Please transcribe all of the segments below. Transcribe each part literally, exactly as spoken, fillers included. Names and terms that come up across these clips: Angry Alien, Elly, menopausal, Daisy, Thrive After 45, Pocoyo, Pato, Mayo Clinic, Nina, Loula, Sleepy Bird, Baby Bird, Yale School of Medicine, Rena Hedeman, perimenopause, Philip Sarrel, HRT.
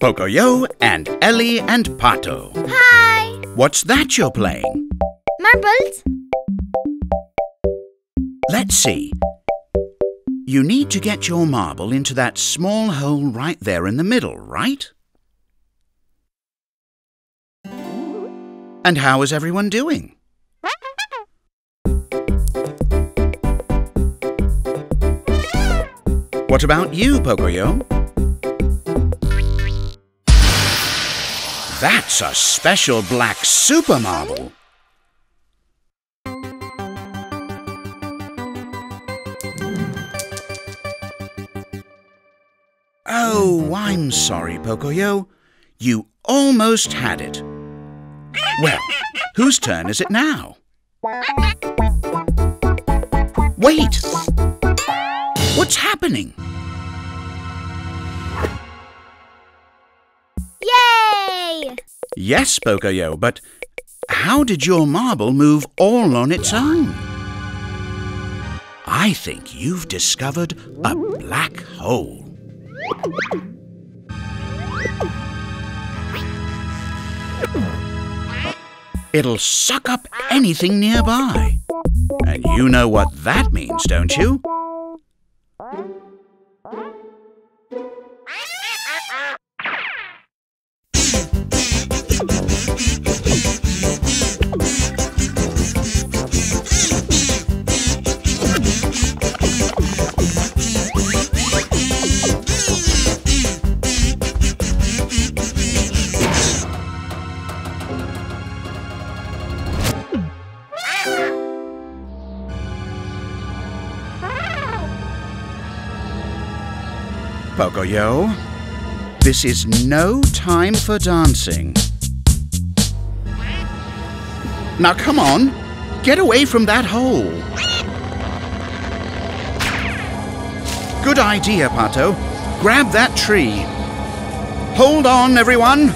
Pocoyo and Elly and Pato. Hi! What's that you're playing? Marbles. Let's see. You need to get your marble into that small hole right there in the middle, right? And how is everyone doing? What about you, Pocoyo? That's a special black super marble. Oh, I'm sorry, Pocoyo. You almost had it. Well, whose turn is it now? Wait! What's happening? Yay! Yes, Pocoyo, but how did your marble move all on its own? I think you've discovered a black hole. It'll suck up anything nearby. And you know what that means, don't you? Pocoyo, this is no time for dancing. Now come on, get away from that hole. Good idea, Pato. Grab that tree. Hold on, everyone.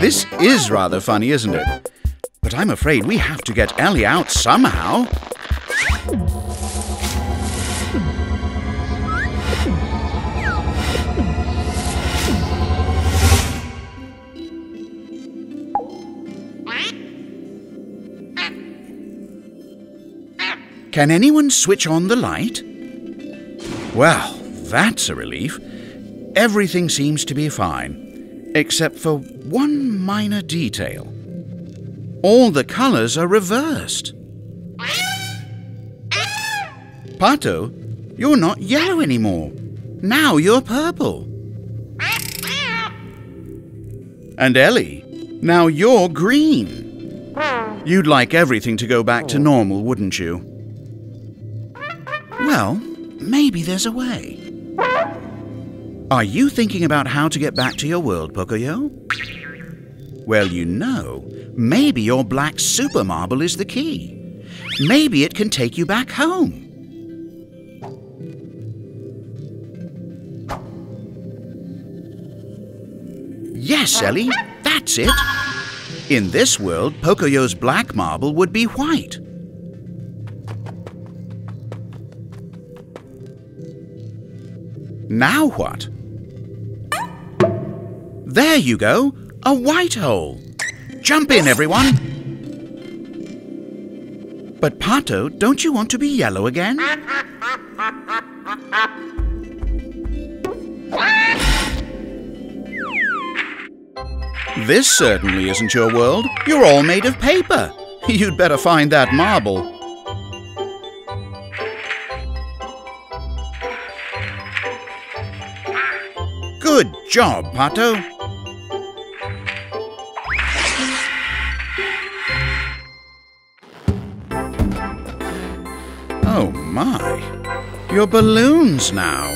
This is rather funny, isn't it? But I'm afraid we have to get Elly out somehow. Can anyone switch on the light? Well, that's a relief. Everything seems to be fine, except for one minor detail. All the colours are reversed. Pato, you're not yellow anymore. Now you're purple. And Elly, now you're green. You'd like everything to go back to normal, wouldn't you? Well, maybe there's a way. Are you thinking about how to get back to your world, Pocoyo? Well, you know, maybe your black super marble is the key. Maybe it can take you back home. Yes, Elly, that's it. In this world, Pocoyo's black marble would be white. Now what? There you go. A white hole! Jump in, everyone! But Pato, don't you want to be yellow again? This certainly isn't your world. You're all made of paper. You'd better find that marble. Good job, Pato. Oh my, you're balloons now.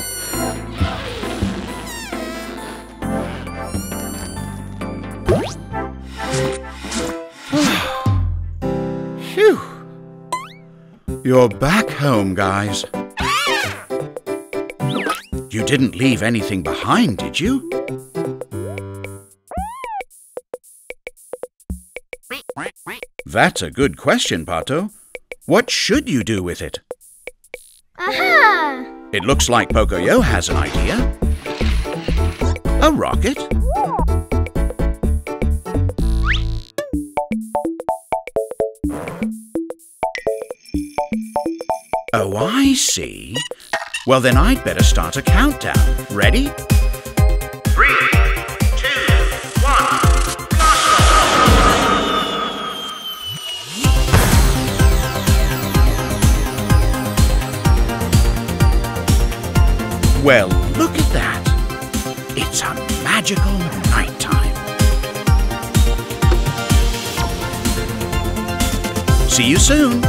Phew. You're back home, guys. You didn't leave anything behind, did you? That's a good question, Pato. What should you do with it? Uh-huh. It looks like Pocoyo has an idea. A rocket? Oh, I see. Well, then I'd better start a countdown. Ready? Three, two, one, go! Well, look at that. It's a magical nighttime. See you soon.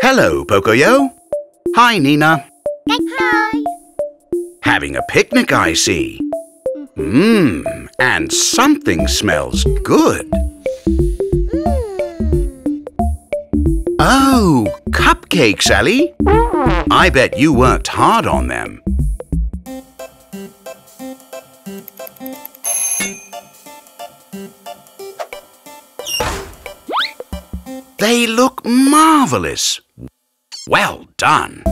Hello, Pocoyo. Hi, Nina. Hi. Having a picnic, I see. Mmm, and something smells good. Mm. Oh, cupcakes, Elly. I bet you worked hard on them. They look marvelous. Well done.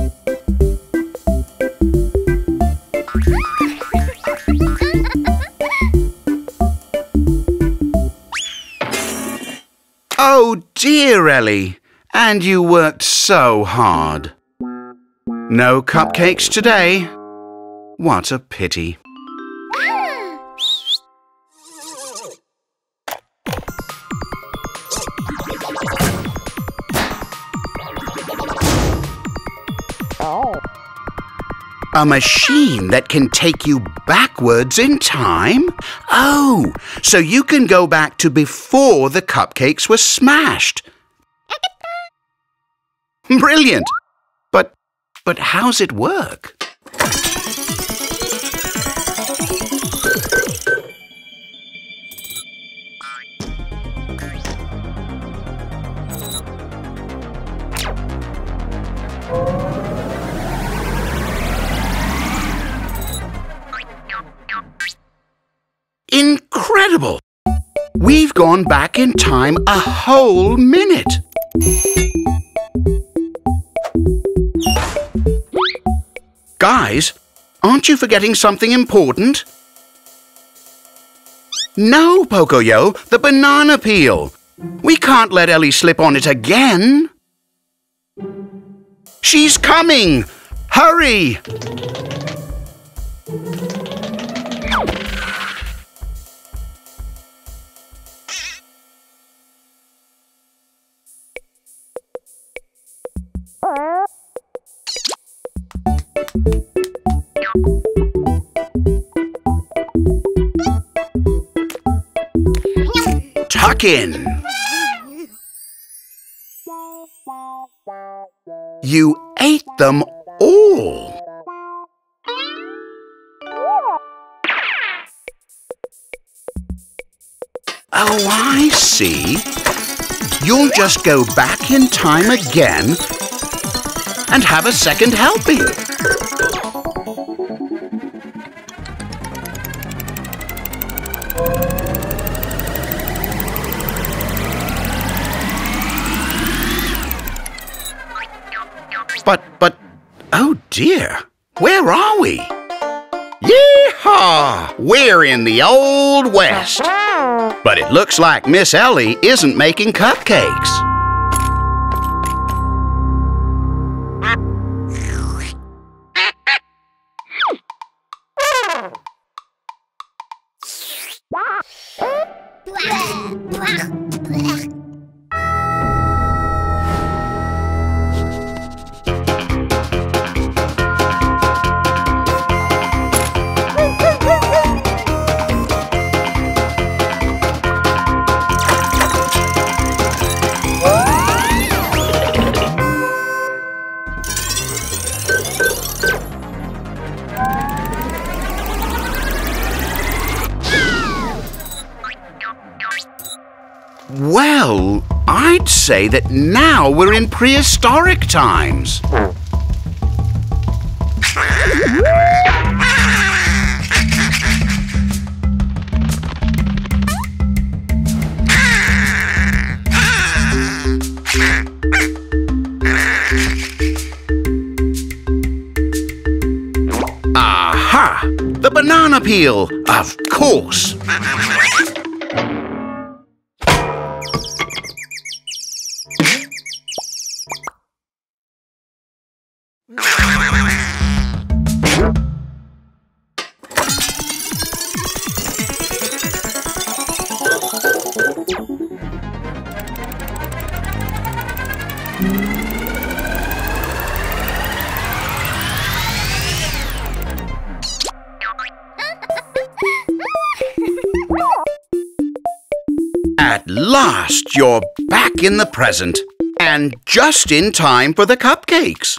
Oh dear, Elly, and you worked so hard. No cupcakes today. What a pity. A machine that can take you backwards in time? Oh, so you can go back to before the cupcakes were smashed. Brilliant! But, but how's it work? Incredible! We've gone back in time a whole minute. Guys, aren't you forgetting something important? No, Pocoyo, the banana peel. We can't let Elly slip on it again. She's coming! Hurry! Tuck in. You ate them all. Oh, I see. You'll just go back in time again and have a second helping. But, but, oh dear, where are we? Yeehaw! We're in the Old West. But it looks like Miss Elly isn't making cupcakes. Well, I'd say that now we're in prehistoric times. The banana peel, of course. Last, you're back in the present, and just in time for the cupcakes.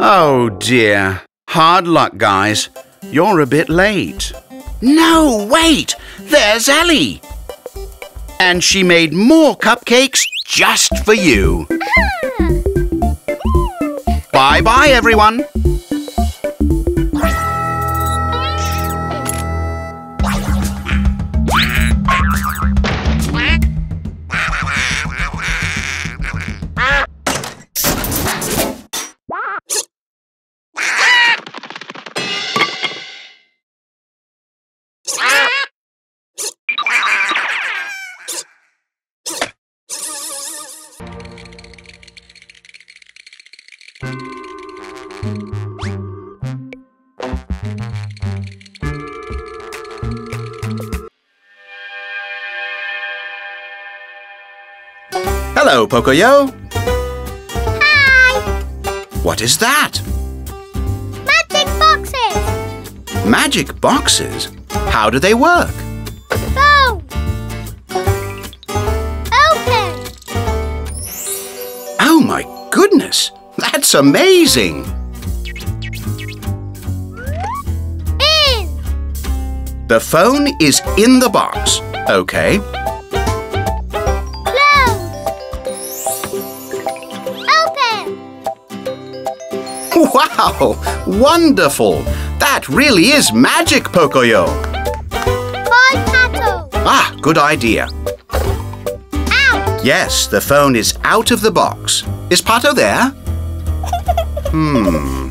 Oh dear. Hard luck, guys. You're a bit late. No, wait! There's Elly! And she made more cupcakes just for you. Bye-bye, everyone. Hello, Pocoyo. Hi. What is that? Magic boxes. Magic boxes? How do they work? Go. Open. Oh my goodness, that's amazing. In. The phone is in the box. Okay. Wow! Wonderful! That really is magic, Pocoyo! Bye, Pato! Ah, good idea. Out! Yes, the phone is out of the box. Is Pato there? Hmm.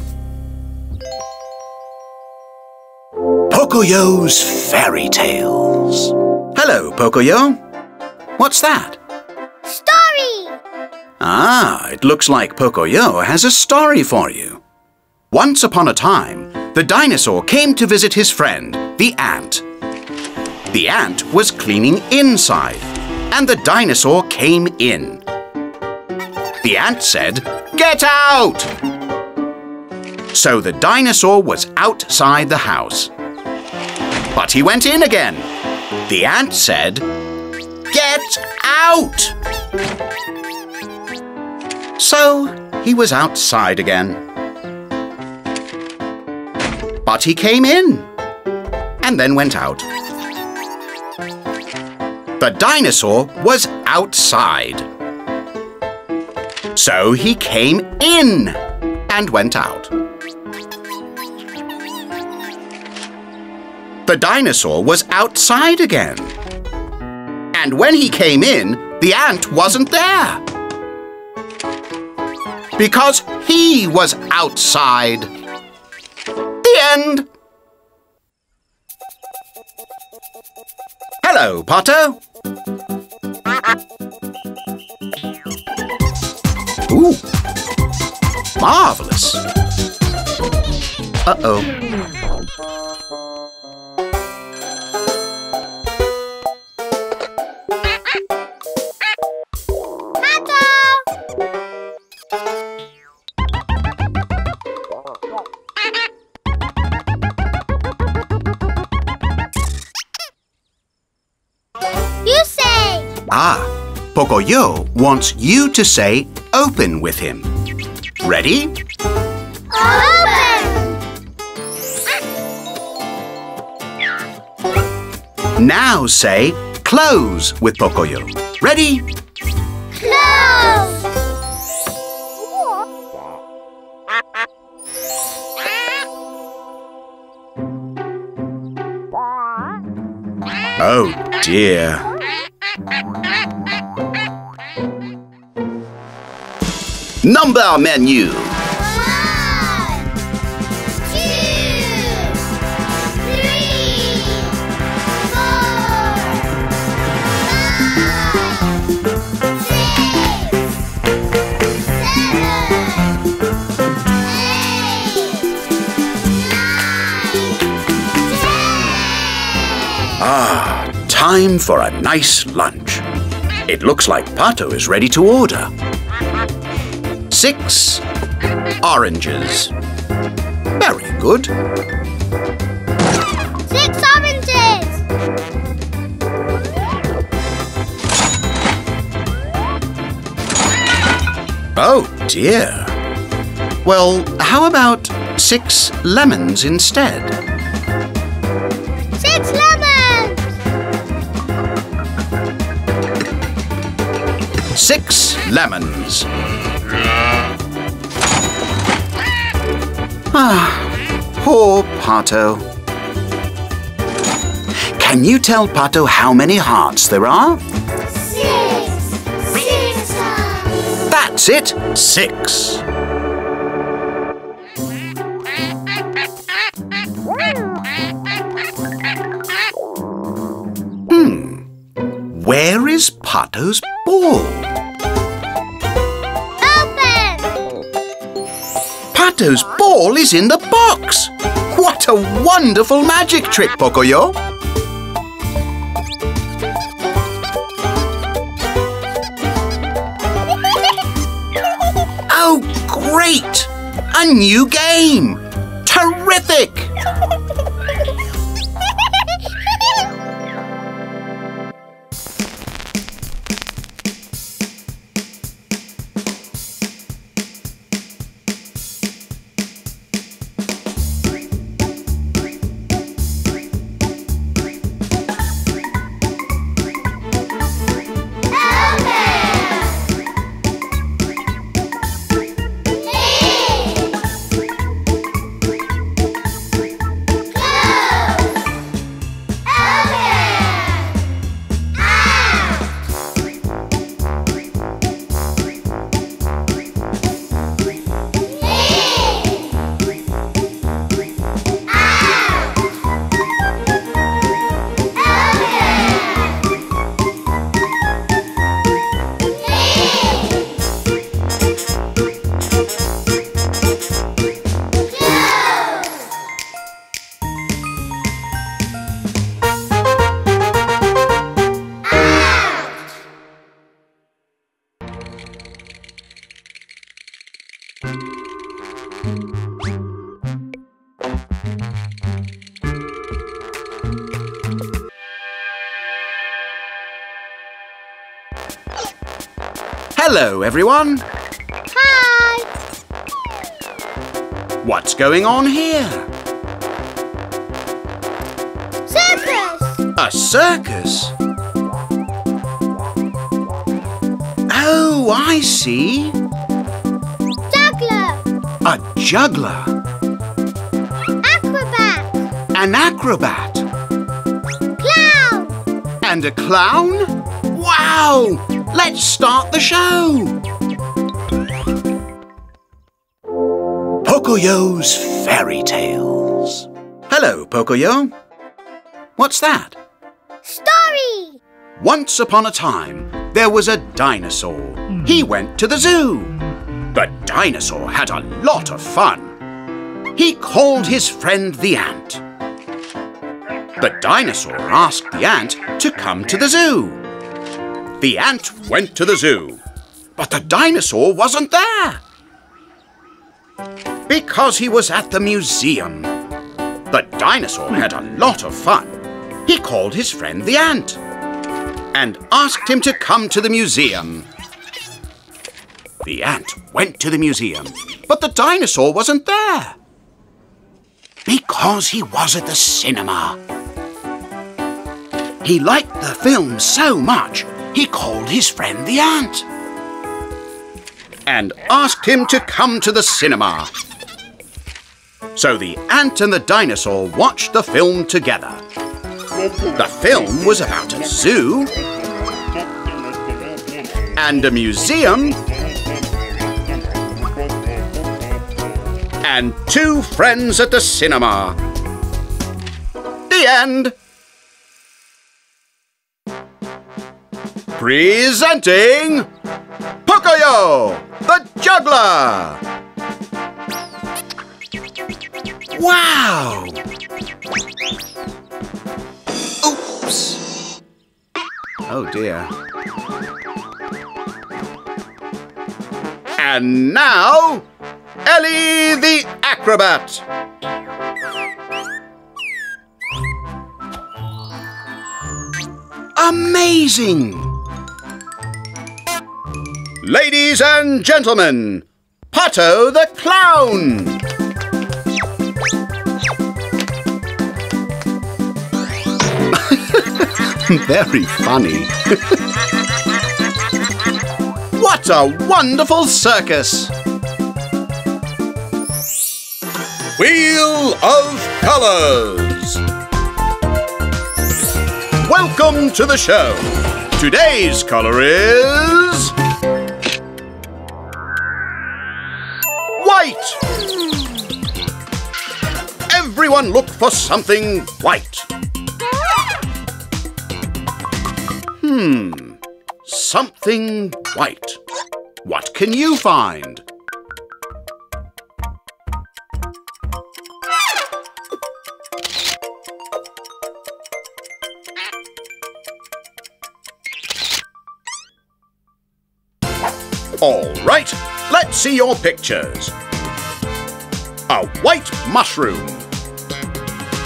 Pocoyo's Fairy Tales. Hello, Pocoyo. What's that? Story! Ah, it looks like Pocoyo has a story for you. Once upon a time, the dinosaur came to visit his friend, the ant. The ant was cleaning inside, and the dinosaur came in. The ant said, "Get out!" So the dinosaur was outside the house. But he went in again. The ant said, "Get out!" So he was outside again. But he came in, and then went out. The dinosaur was outside. So he came in, and went out. The dinosaur was outside again. And when he came in, the ant wasn't there. Because he was outside. End. Hello, Pato. Ooh, marvelous. Uh-oh. Pato. Ah, Pocoyo wants you to say open with him. Ready? Open! Now say close with Pocoyo. Ready? Close! Oh dear. Number menu. One, two. Ah, time for a nice lunch. It looks like Pato is ready to order. Six oranges. Very good. Six oranges! Oh dear. Well, how about six lemons instead? Six lemons! Six lemons. Ah, poor Pato. Can you tell Pato how many hearts there are? Six. Six hearts. That's it. Six. Hmm. Where is Pato's ball? Pato's ball is in the box! What a wonderful magic trick, Pocoyo! Oh, great! A new game! Terrific! Hello, everyone. Hi. What's going on here? Circus. A circus? Oh, I see. Juggler. A juggler. Acrobat. An acrobat. Clown. And a clown? Wow! Let's start the show! Pocoyo's Fairy Tales. Hello, Pocoyo. What's that? Story! Once upon a time, there was a dinosaur. He went to the zoo. The dinosaur had a lot of fun. He called his friend the ant. The dinosaur asked the ant to come to the zoo. The ant went to the zoo, but the dinosaur wasn't there because he was at the museum. The dinosaur had a lot of fun. He called his friend the ant and asked him to come to the museum. The ant went to the museum, but the dinosaur wasn't there because he was at the cinema. He liked the film so much, he called his friend the ant and asked him to come to the cinema. So the ant and the dinosaur watched the film together. The film was about a zoo and a museum and two friends at the cinema. The end. Presenting Pocoyo, the juggler! Wow! Oops! Oh dear. And now, Elly the Acrobat! Amazing! Ladies and gentlemen, Pato the Clown! Very funny. What a wonderful circus! Wheel of Colors! Welcome to the show. Today's color is... white! Everyone look for something white. Hmm, something white. What can you find? All right, let's see your pictures. A white mushroom.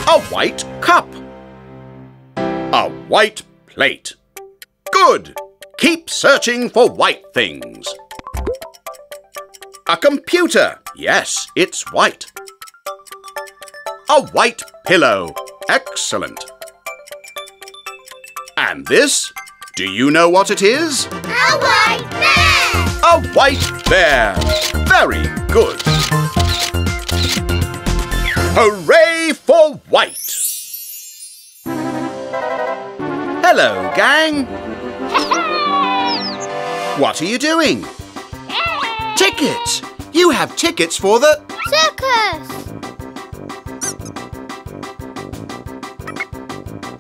A white cup. A white plate. Good! Keep searching for white things. A computer. Yes, it's white. A white pillow. Excellent. And this? Do you know what it is? A white bear! A white bear. Very good. Hooray for white! Hello, gang. What are you doing? Tickets! You have tickets for the...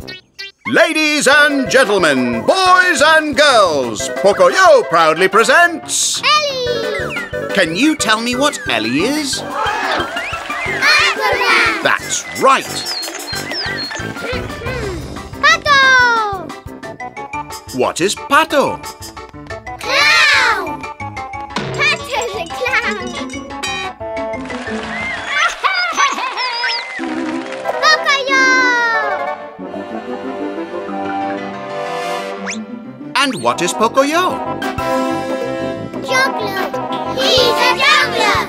circus! Ladies and gentlemen, boys and girls, Pocoyo proudly presents... Elly! Can you tell me what Elly is? Acrobat! That's right! Pato! What is Pato? And what is Pocoyo? Juggler. He's a juggler.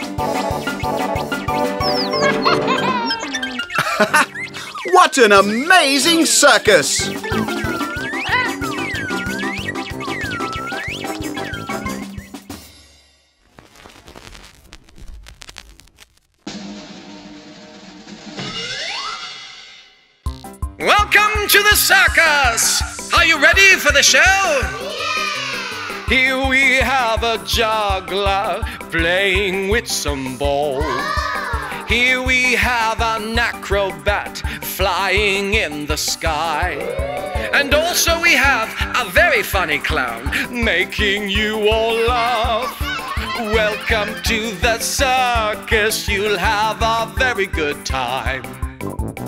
What an amazing circus! Welcome to the circus! Are you ready for the show? Yeah! Here we have a juggler playing with some balls. Oh! Here we have an acrobat flying in the sky. And also we have a very funny clown making you all laugh. Welcome to the circus, you'll have a very good time.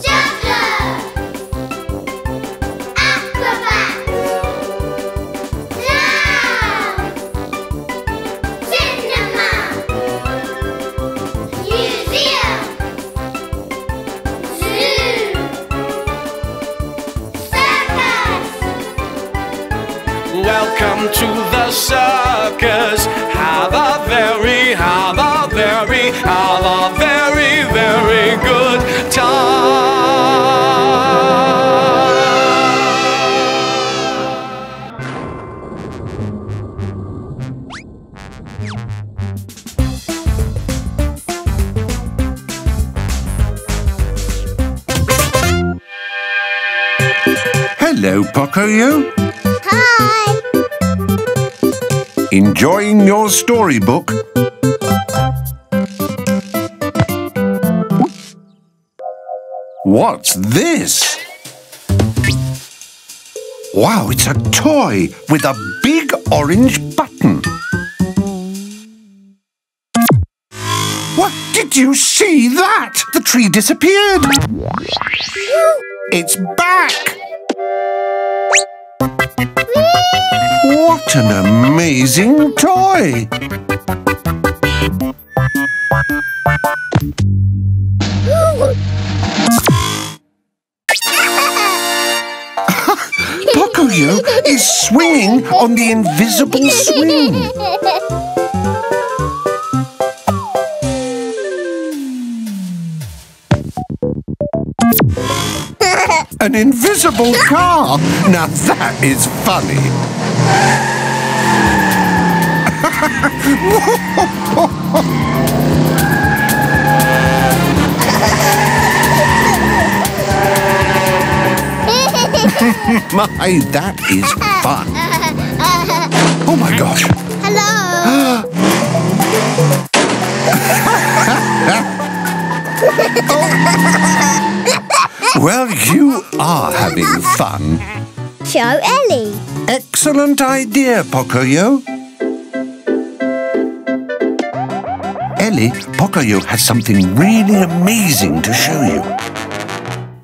Juggler! Welcome to the circus. Have a very, have a very, have a very, very good time. Hello, Pocoyo. Hi. Enjoying your storybook? What's this? Wow, it's a toy with a big orange button. What? Did you see that? The tree disappeared. It's back. What an amazing toy! Pocoyo is swinging on the invisible swing. An invisible car! Now that is funny! My, that is fun! Oh my gosh! Hello! Well, you are having fun. Show Elly. Excellent idea, Pocoyo. Elly, Pocoyo has something really amazing to show you.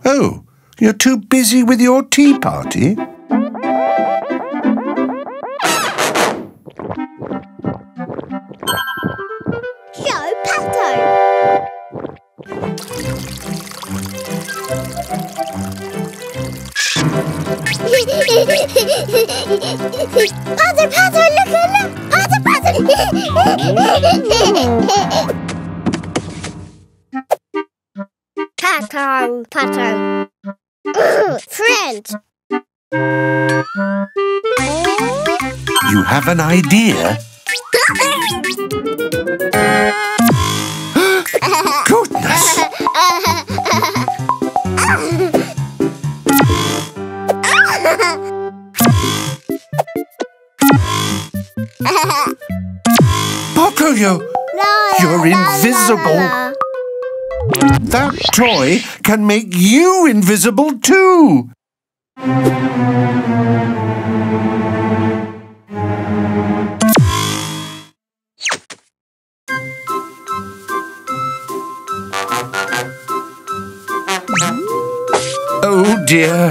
Oh, you're too busy with your tea party? Show Pato. Pato, Pato, look, look! Pato, Pato! Pato, Pato. Friend! You have an idea? Goodness! Pocoyo, you're invisible. That toy can make you invisible too. Oh dear.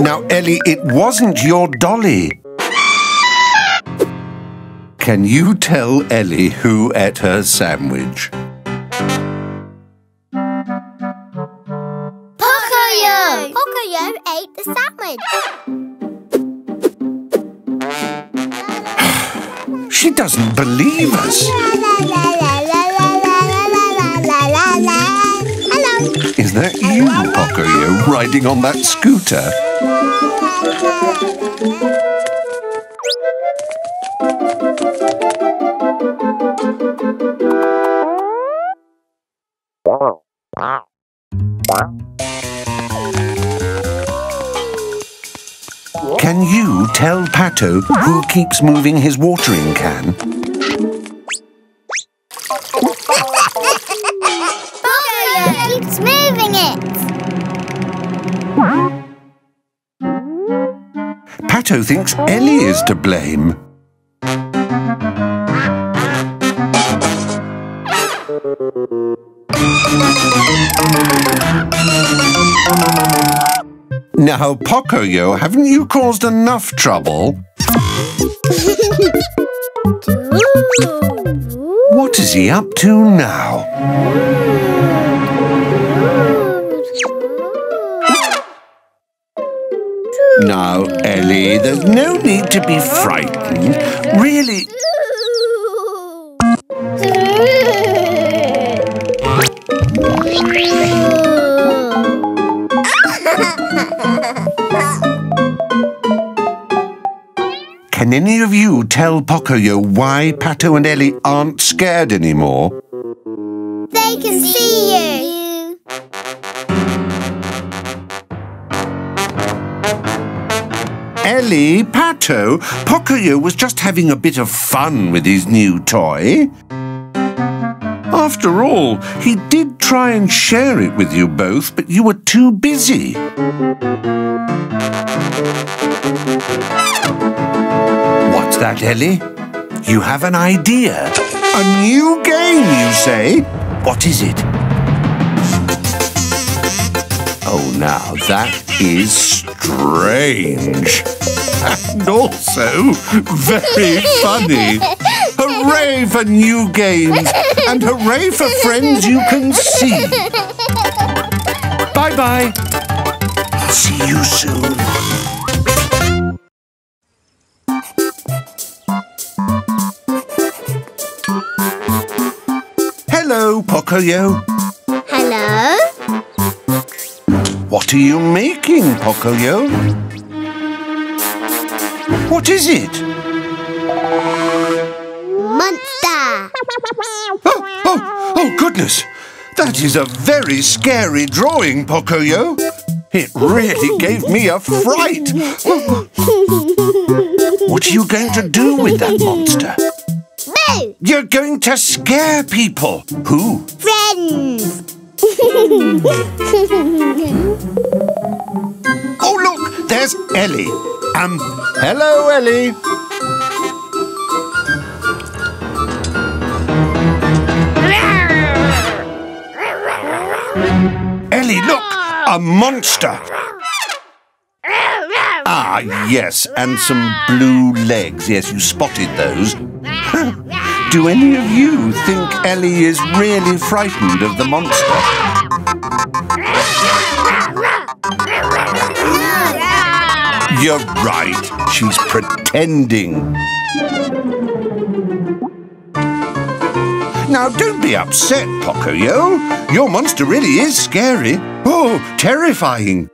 Now, Elly, it wasn't your dolly. Can you tell Elly who ate her sandwich? Pocoyo! Pocoyo ate the sandwich. She doesn't believe us. Is that you, Pocoyo, riding on that scooter? Can you tell Pato who keeps moving his watering can? Pato thinks Elly is to blame. Now, Pocoyo, haven't you caused enough trouble? What is he up to now? Now, Elly, there's no need to be frightened. Really. Can any of you tell Pocoyo why Pato and Elly aren't scared anymore? They can see you. Elly, Pato, Pocoyo was just having a bit of fun with his new toy. After all, he did try and share it with you both, but you were too busy. What's that, Elly? You have an idea. A new game, you say? What is it? Oh, now that is strange. And also very funny. Hooray for new games, and hooray for friends you can see. Bye-bye. I'll see you soon. Hello, Pocoyo. Hello. What are you making, Pocoyo? What is it? Monster. Oh, oh, oh, goodness. That is a very scary drawing, Pocoyo. It really gave me a fright. What are you going to do with that monster? Boo! You're going to scare people. Who? Friends. Oh, look, there's Elly. Um, hello, Elly. Elly, look, a monster. Ah, yes, and some blue legs. Yes, you spotted those. Do any of you think Elly is really frightened of the monster? You're right. She's pretending. Now, don't be upset, Pocoyo. Your monster really is scary. Oh, terrifying.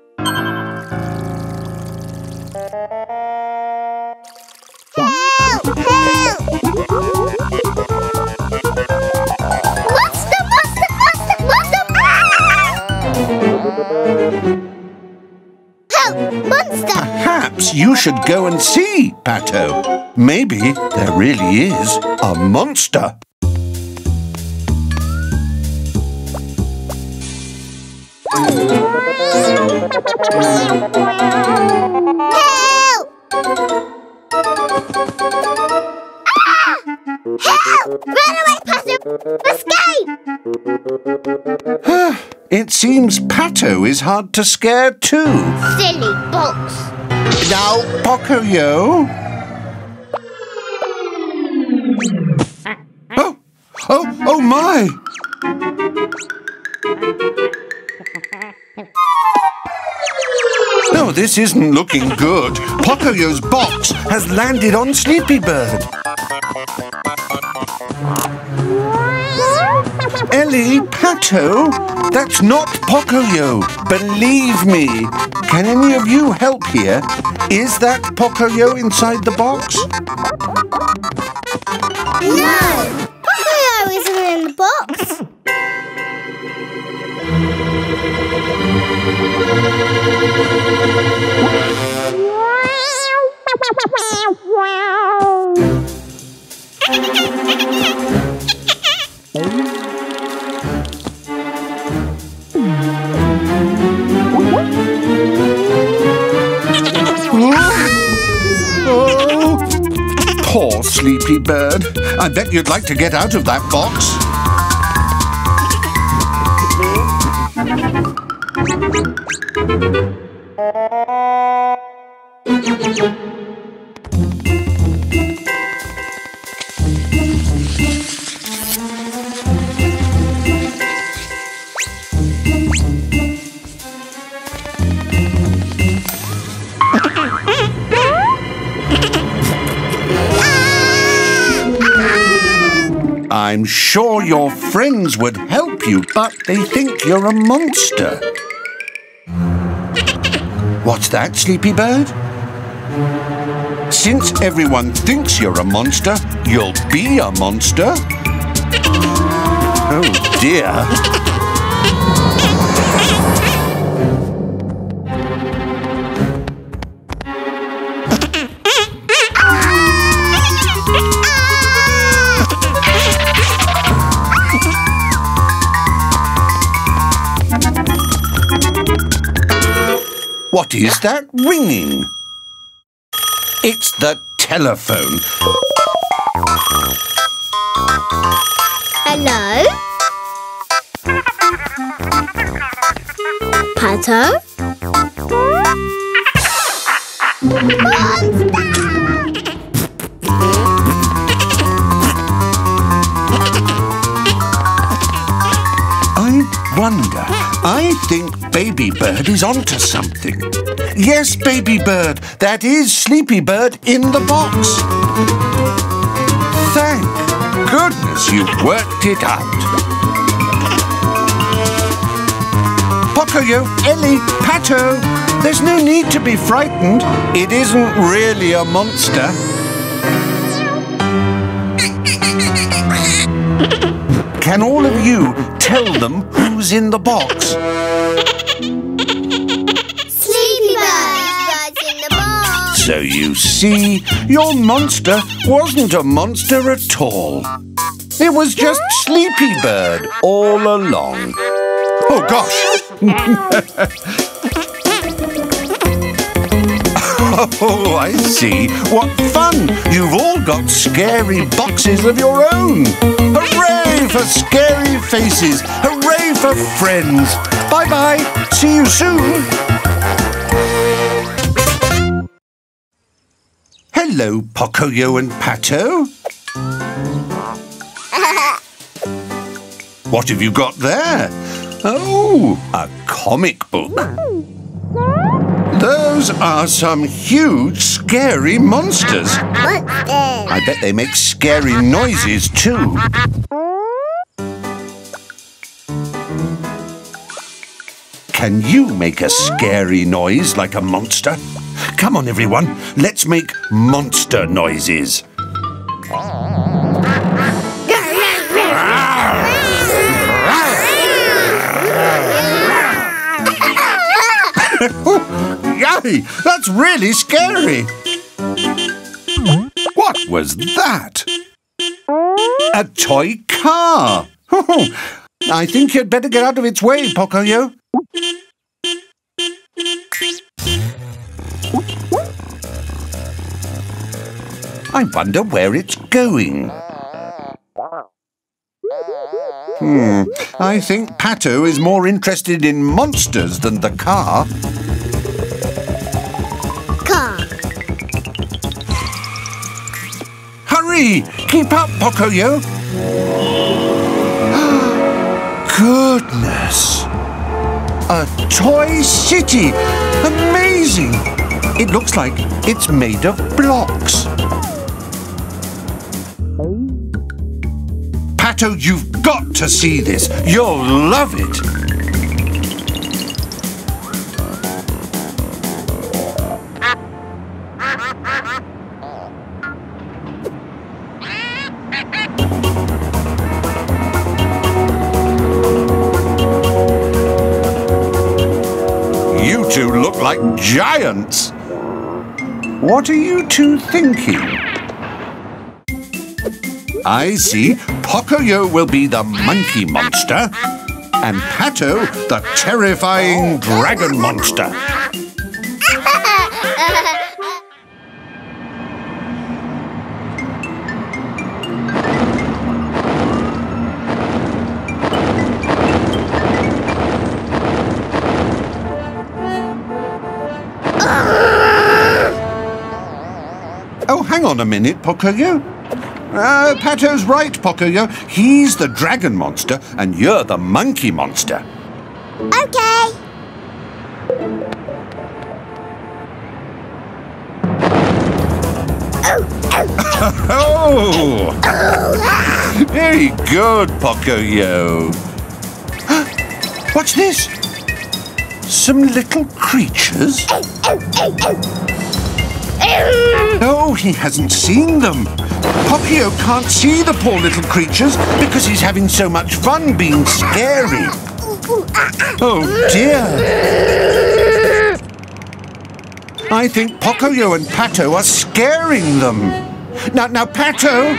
You should go and see, Pato. Maybe there really is a monster. Help! Ah! Help! Run away, Pato! Escape! It seems Pato is hard to scare too. Silly box. Now, Pocoyo. Oh, oh, oh my! No, this isn't looking good. Pocoyo's box has landed on Sleepy Bird. Elly, Pato, that's not Pocoyo. Believe me. Can any of you help here? Is that Pocoyo inside the box? No! Pocoyo isn't in the box. Poor Sleepy Bird. I bet you'd like to get out of that box. I'm sure your friends would help you, but they think you're a monster. What's that, Sleepy Bird? Since everyone thinks you're a monster, you'll be a monster. Oh, dear. What is that ringing? It's the telephone. Hello? Pato? I wonder. I think Baby Bird is onto something. Yes, Baby Bird, that is Sleepy Bird in the box. Thank goodness you worked it out. Pocoyo, Elly, Pato, there's no need to be frightened. It isn't really a monster. Can all of you tell them who's in the box? So you see, your monster wasn't a monster at all. It was just Sleepy Bird all along. Oh, gosh! Oh, I see. What fun! You've all got scary boxes of your own. Hooray for scary faces! Hooray for friends! Bye-bye. See you soon. Hello, Pocoyo and Pato. What have you got there? Oh, a comic book. Those are some huge, scary monsters. I bet they make scary noises too. Can you make a scary noise like a monster? Come on, everyone. Let's make monster noises. Yay! That's really scary. What was that? A toy car. I think you'd better get out of its way, Pocoyo. I wonder where it's going. Hmm, I think Pato is more interested in monsters than the car. Car. Hurry! Keep up, Pocoyo. Goodness! A toy city! Amazing! It looks like it's made of blocks. Pato, you've got to see this. You'll love it. You two look like giants. What are you two thinking? I see. Pocoyo will be the monkey monster and Pato the terrifying dragon monster. Oh, hang on a minute, Pocoyo. Oh, Pato's right, Pocoyo. He's the dragon monster and you're the monkey monster. Okay. Oh! Oh! Very good, Pocoyo. What's this? Some little creatures? No, he hasn't seen them. Pocoyo can't see the poor little creatures because he's having so much fun being scary. Oh, dear. I think Pocoyo and Pato are scaring them. Now, now, Pato!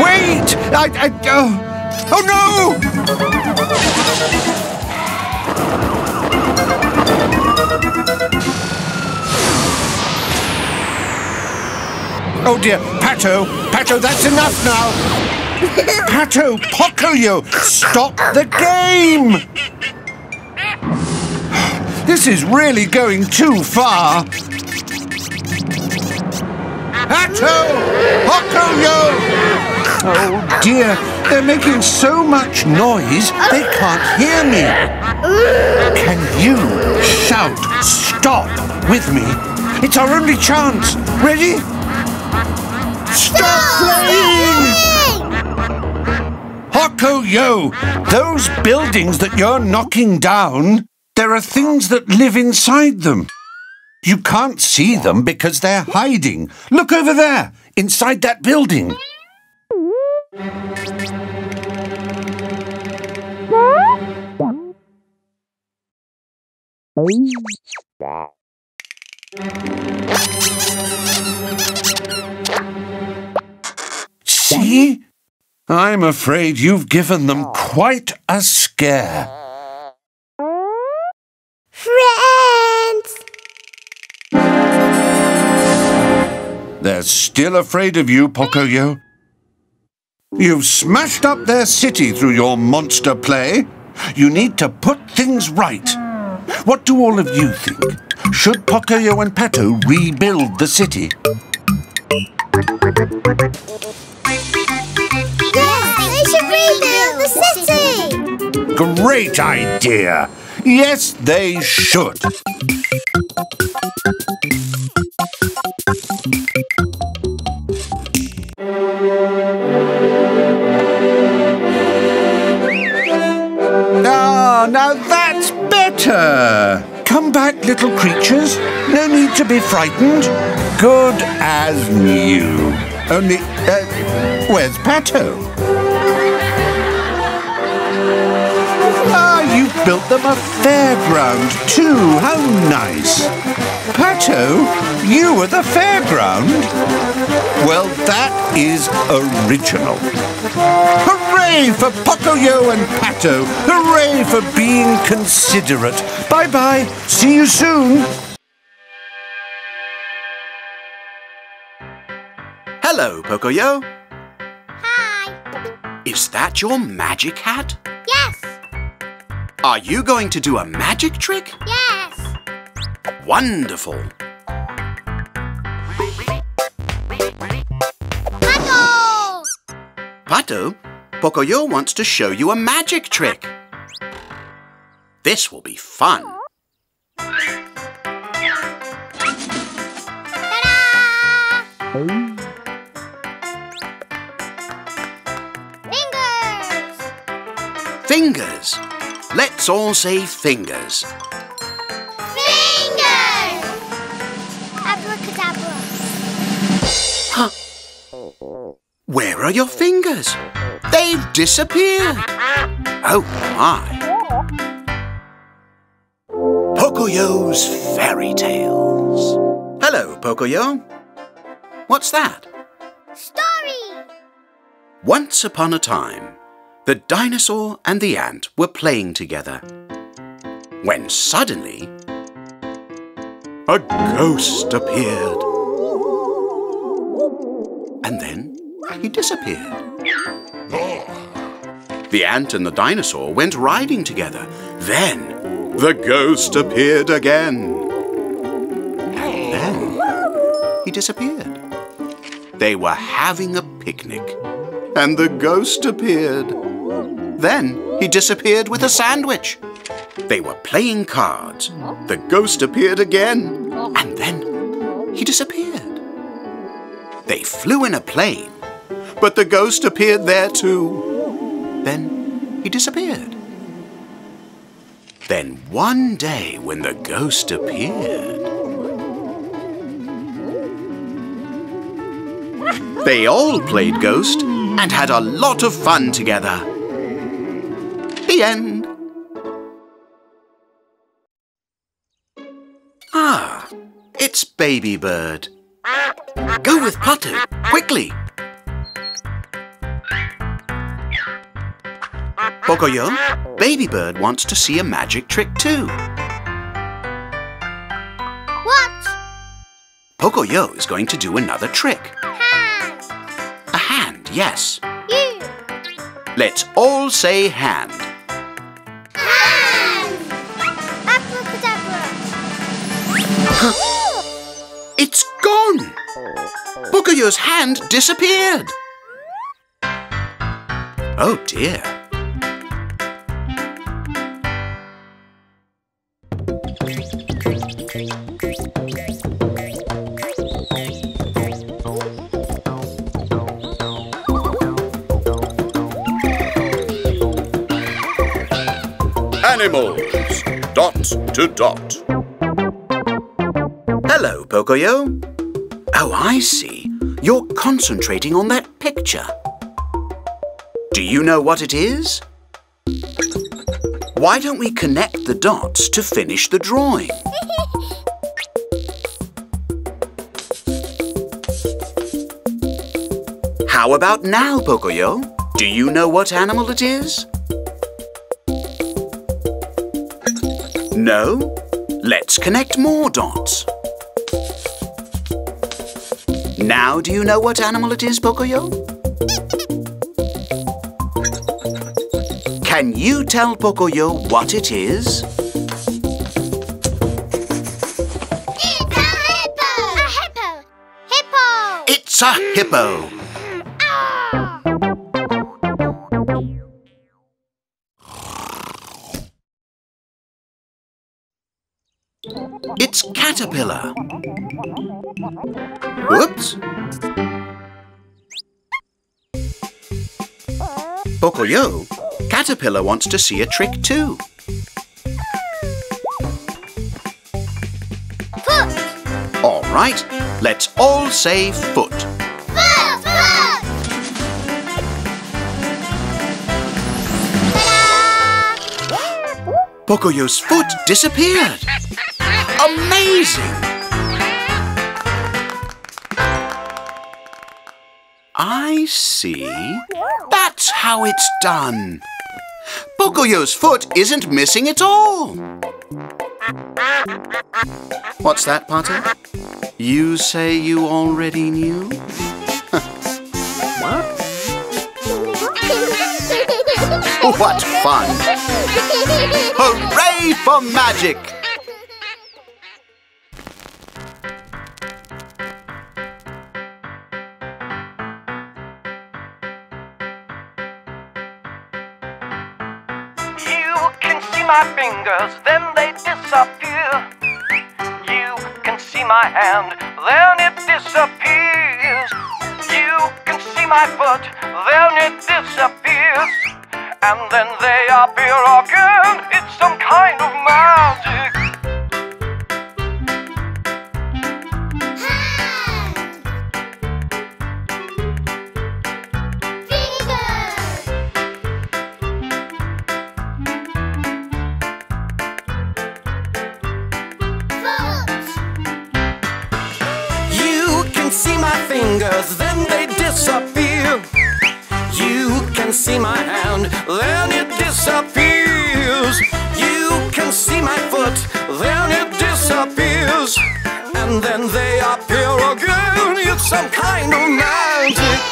Wait! I, I, oh, oh, no! Oh, dear. Pato, Pato, that's enough now. Pato, Pocoyo, stop the game! This is really going too far. Pato! Pocoyo! Oh dear, they're making so much noise they can't hear me. Can you shout stop with me? It's our only chance. Ready? Stop playing! Pocoyo, those buildings that you're knocking down, there are things that live inside them. You can't see them because they're hiding. Look over there, inside that building. See? I'm afraid you've given them quite a scare. Friends! They're still afraid of you, Pocoyo. You've smashed up their city through your monster play. You need to put things right. What do all of you think? Should Pocoyo and Pato rebuild the city? Yes, they should rebuild the city! Great idea! Yes, they should. Ah, now that's better. Come back, little creatures. No need to be frightened. Good as new. Only, uh, where's Pato? Ah, you've built them a fairground too. How nice. Pato, you were the fairground? Well, that is original. Hooray for Pocoyo and Pato. Hooray for being considerate. Bye-bye. See you soon. Hello, Pocoyo. Hi. Is that your magic hat? Yes. Are you going to do a magic trick? Yes. Wonderful. Pato! Pato, Pocoyo wants to show you a magic trick. This will be fun. Ta-da! Fingers. Let's all say fingers. Fingers! Abracadabra. Huh? Where are your fingers? They've disappeared. Oh my. Pocoyo's Fairy Tales. Hello, Pocoyo. What's that? Story! Once upon a time, the dinosaur and the ant were playing together, when suddenly a ghost appeared. And then he disappeared. The ant and the dinosaur went riding together. Then the ghost appeared again. And then he disappeared. They were having a picnic, and the ghost appeared. Then he disappeared with a sandwich. They were playing cards. The ghost appeared again. And then he disappeared. They flew in a plane, but the ghost appeared there too. Then he disappeared. Then one day when the ghost appeared, they all played ghost and had a lot of fun together. The end. Ah, it's Baby Bird. Go with Pato, quickly. Pocoyo, Baby Bird wants to see a magic trick too. What? Pocoyo is going to do another trick. A hand. A hand, yes. You. Let's all say hand. Hand! Abracadabra! It's gone! Pocoyo's hand disappeared! Oh dear! Animals, dot to dot. Hello, Pocoyo. Oh, I see. You're concentrating on that picture. Do you know what it is? Why don't we connect the dots to finish the drawing? How about now, Pocoyo? Do you know what animal it is? No? Let's connect more dots. Now do you know what animal it is, Pocoyo? Can you tell Pocoyo what it is? It's a hippo! A hippo! Hippo! It's a hippo! It's caterpillar. Whoops! Pocoyo, Caterpillar wants to see a trick too. Foot! All right, let's all say foot. Foot! Foot! Ta-da! Pocoyo's foot disappeared. Amazing! I see. That's how it's done. Pocoyo's foot isn't missing at all. What's that, Pato? You say you already knew? What? What fun! Hooray for magic! My fingers, then they disappear. You can see my hand, then it disappears. You can see my foot, then it disappears. And then they appear again. It's some kind of magic. Then they disappear. You can see my hand, then it disappears. You can see my foot, then it disappears. And then they appear again. It's some kind of magic.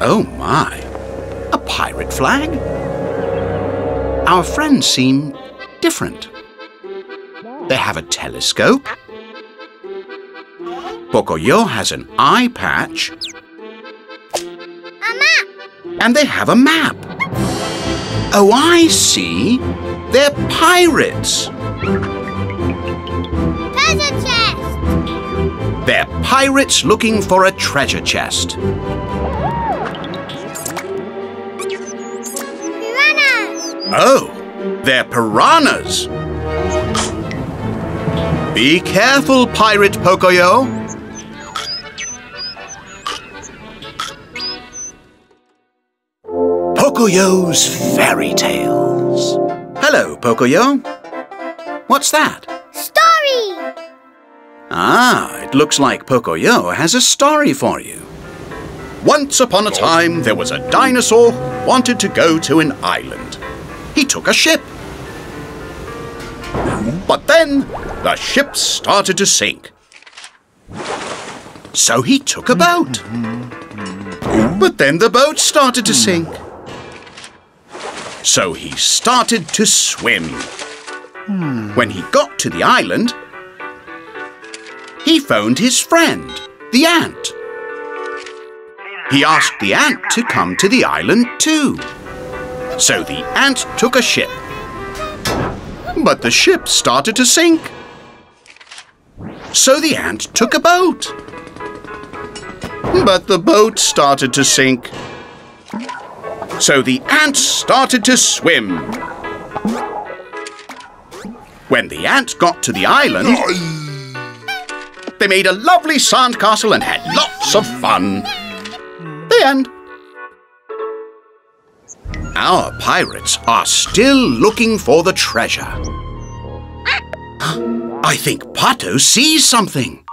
Oh my! A pirate flag? Our friends seem different. They have a telescope. Pocoyo has an eye patch. A map! And they have a map. Oh, I see. They're pirates. Treasure chest! They're pirates looking for a treasure chest. Oh, they're piranhas! Be careful, Pirate Pocoyo! Pocoyo's Fairy Tales. Hello, Pocoyo. What's that? Story! Ah, it looks like Pocoyo has a story for you. Once upon a time, there was a dinosaur who wanted to go to an island. He took a ship. But then the ship started to sink. so he took a boat. But then the boat started to sink. So he started to swim. When he got to the island, he phoned his friend, the ant. He asked the ant to come to the island too. So the ant took a ship. But the ship started to sink. So the ant took a boat. But the boat started to sink. So the ant started to swim. When the ant got to the island, they made a lovely sandcastle and had lots of fun. The end. Our pirates are still looking for the treasure. I think Pato sees something.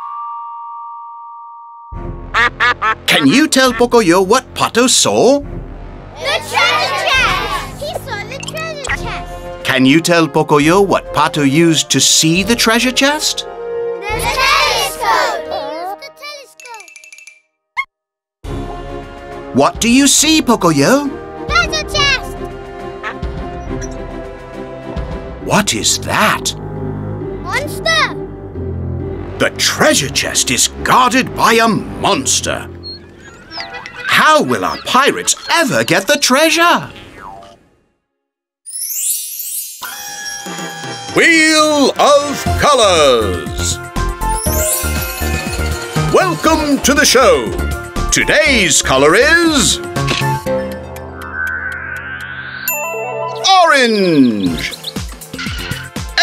Can you tell Pocoyo what Pato saw? The treasure chest! He saw the treasure chest. Can you tell Pocoyo what Pato used to see the treasure chest? The telescope! The telescope! What do you see, Pocoyo? Treasure chest! What is that? Monster! The treasure chest is guarded by a monster. How will our pirates ever get the treasure? Wheel of Colors! Welcome to the show. Today's color is... orange!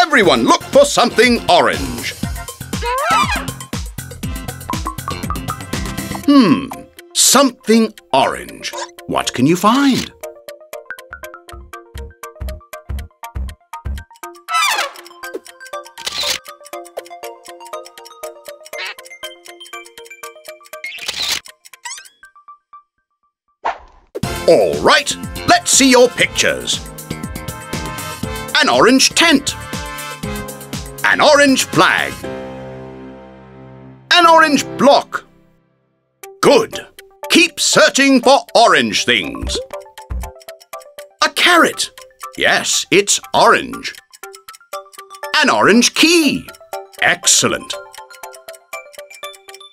Everyone look for something orange. Hmm, something orange. What can you find? All right, let's see your pictures. An orange tent. An orange flag. An orange block. Good. Keep searching for orange things. A carrot. Yes, it's orange. An orange key. Excellent.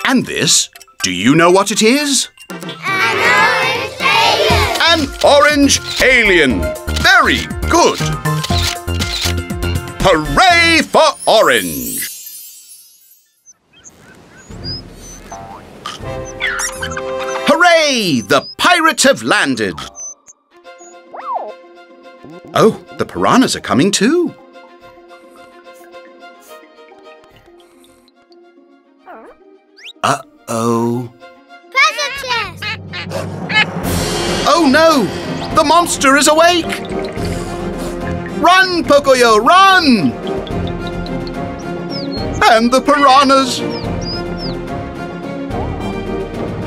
And this, do you know what it is? An orange alien. An orange alien. Very good. Hooray for orange. Hooray! The pirates have landed! Oh, the piranhas are coming too. Uh-oh. Treasure chest! Oh no! The monster is awake! Run, Pocoyo, run! And the piranhas!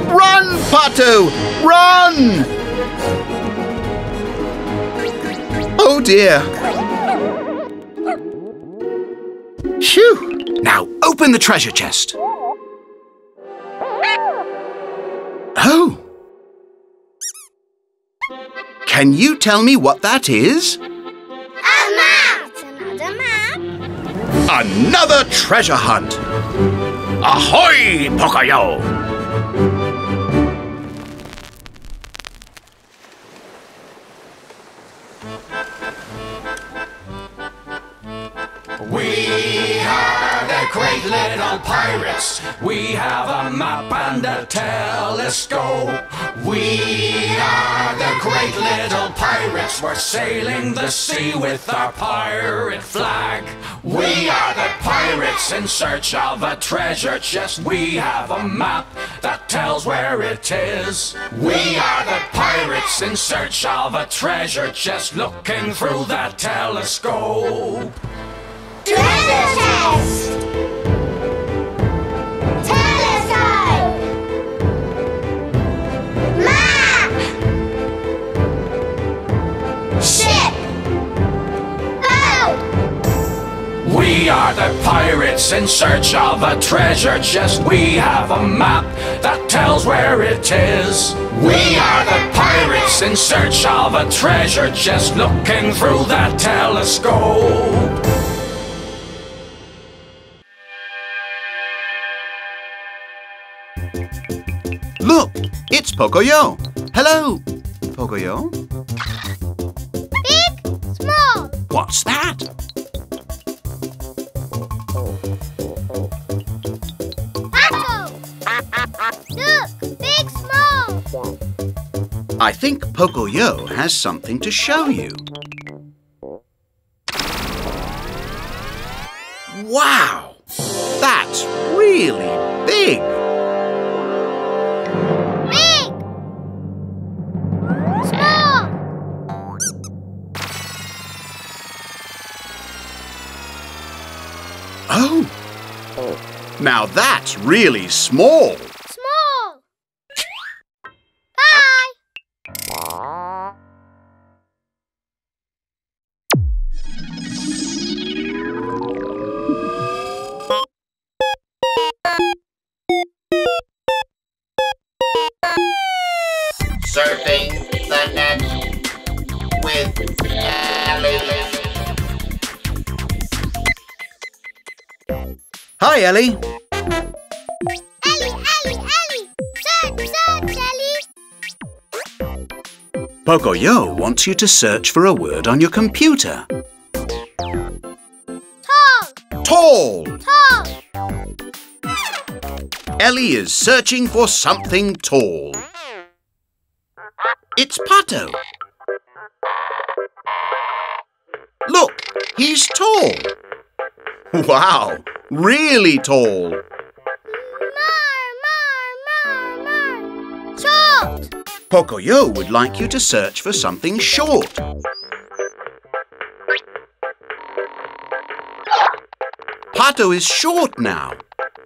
Run, Pato! Run! Oh dear! Phew! Now open the treasure chest. Oh! Can you tell me what that is? A map! Another map! Another treasure hunt! Ahoy, Pocoyo! Great little pirates, we have a map and a telescope. We are the great little pirates, we're sailing the sea with our pirate flag. We are the pirates in search of a treasure chest. We have a map that tells where it is. We are the pirates in search of a treasure chest, looking through that telescope. Treasure chest! Telescope! Map! Ship! Boat! We We are the pirates in search of a treasure chest. We have a map that tells where it is. We are the pirates in search of a treasure chest, looking through that telescope. Look, it's Pocoyo. Hello, Pocoyo. Big, small. What's that? Look, big, small. I think Pocoyo has something to show you. Wow! That's really big! Big! Small! Oh! Now that's really small! Surfing the net with Elly. Hi, Elly. Elly, Elly, Elly. Search, search, Elly. Pocoyo wants you to search for a word on your computer. Tall. Tall. Tall. Elly is searching for something tall. It's Pato. Look, he's tall. Wow, really tall. Mar, mar, mar, mar. Short. Pocoyo would like you to search for something short. Pato is short now.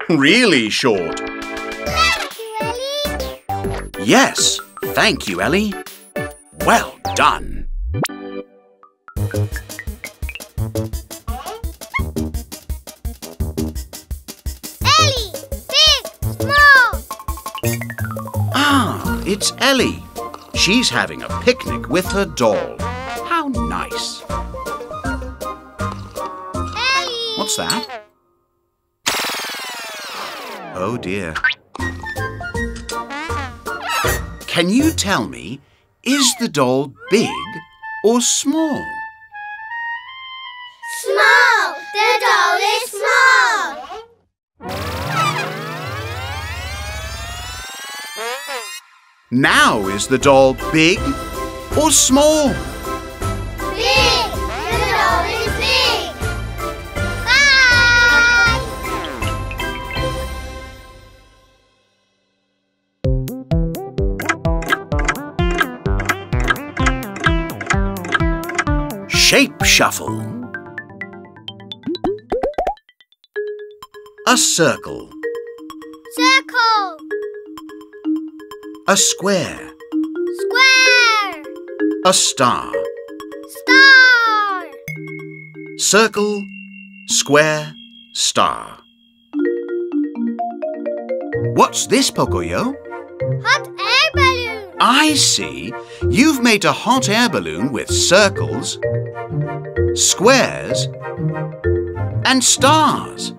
Really short. Thank you, Elly. Yes. Thank you, Elly. Well done. Elly, big, small. Ah, it's Elly. She's having a picnic with her doll. How nice. Elly. What's that? Oh dear. Can you tell me, is the doll big or small? Small! The doll is small! Now, is the doll big or small? Big! The doll is big! Bye! Shape shuffle. A circle. Circle. A square. Square. A star. Star. Circle, square, star. What's this, Pocoyo? Hot air balloon. I see. You've made a hot air balloon with circles, squares and stars.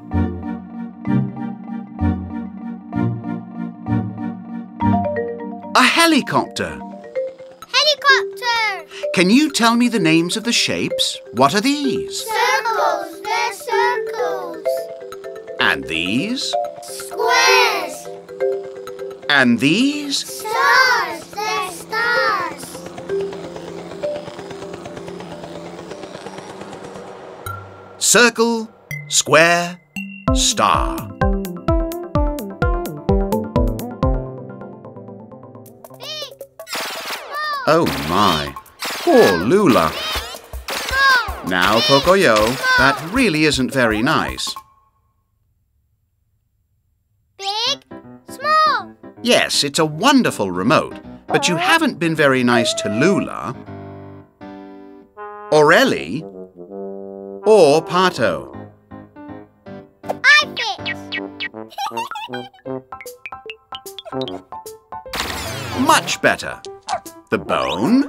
A helicopter. Helicopter! Can you tell me the names of the shapes? What are these? Circles. They're circles. And these? Squares. And these? Stars. They're stars. Circle, square, star. Big. Oh my, poor Loula. Small. Now, Pocoyo, that really isn't very nice. Big, small. Yes, it's a wonderful remote, but you haven't been very nice to Loula, or Elly, or Pato. Much better. The bone.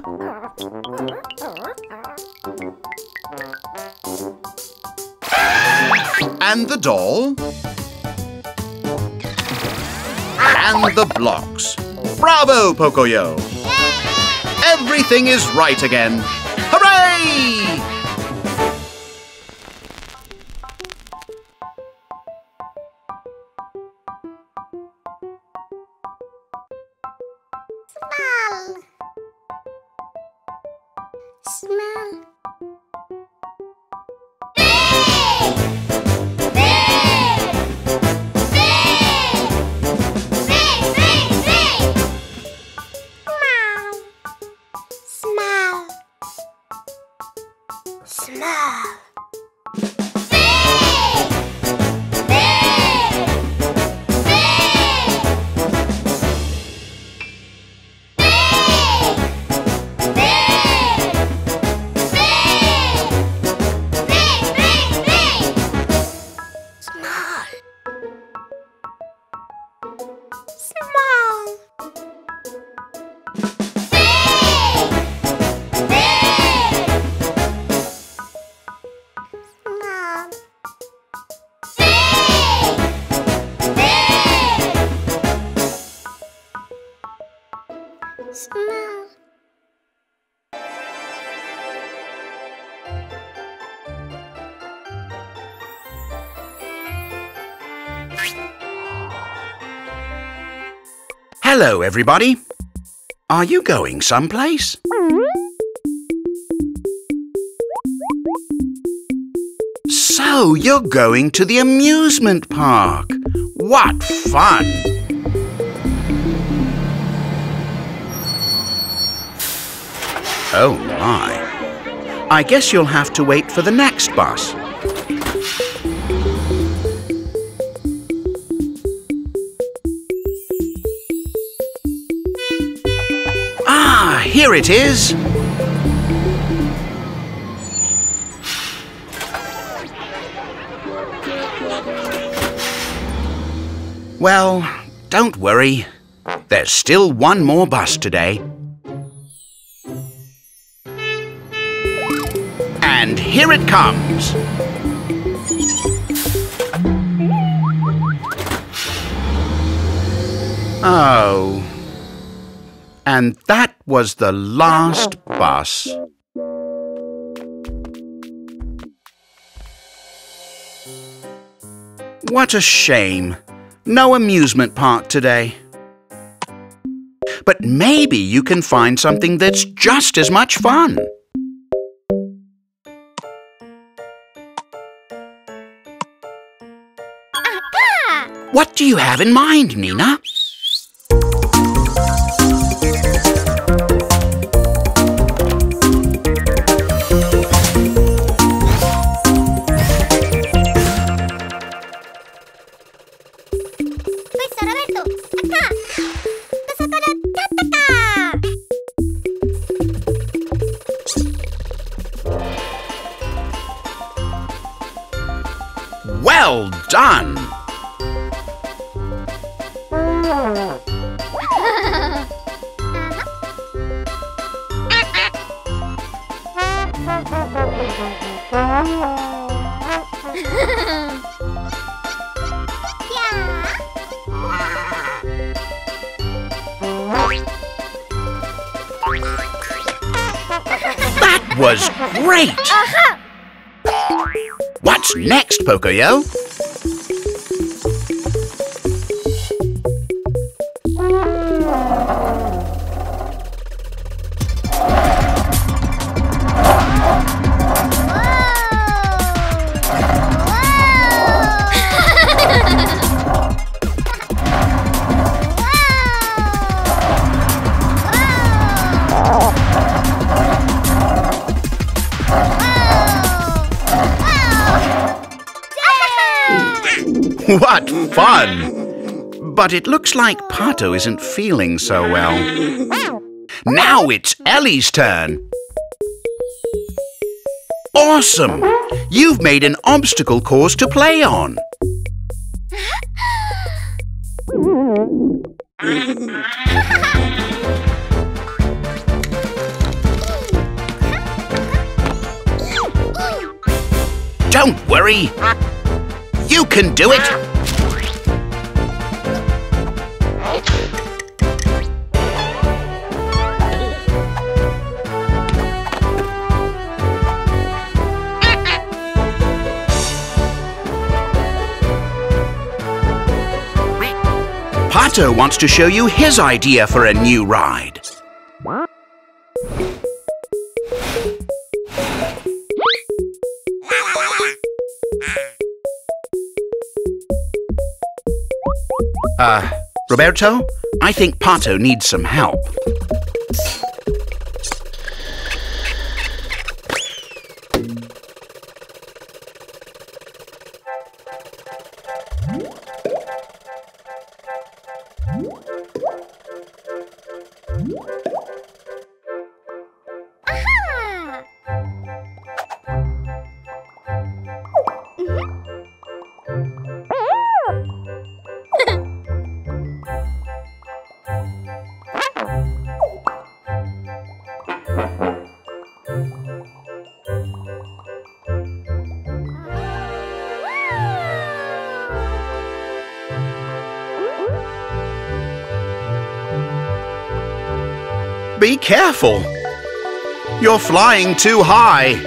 And the doll. And the blocks. Bravo, Pocoyo! Everything is right again. Hooray! Hello, everybody. Are you going someplace? So, you're going to the amusement park. What fun! Oh, my. I guess you'll have to wait for the next bus. Here it is. Well, don't worry. There's still one more bus today. And here it comes. Oh. And that was the last bus. What a shame. No amusement park today. But maybe you can find something that's just as much fun. What do you have in mind, Nina? Well done! That was great! Uh-huh. What's next, Pocoyo? What fun! But it looks like Pato isn't feeling so well. Now it's Elly's turn. Awesome! You've made an obstacle course to play on. Don't worry. You can do it. Pato wants to show you his idea for a new ride. Uh, Roberto, I think Pato needs some help. Be careful! You're flying too high!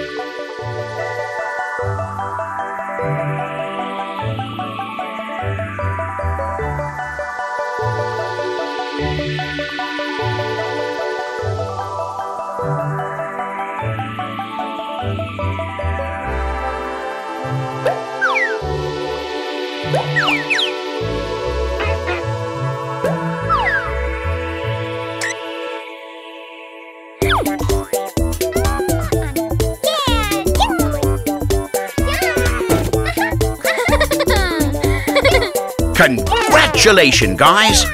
Congratulations, guys!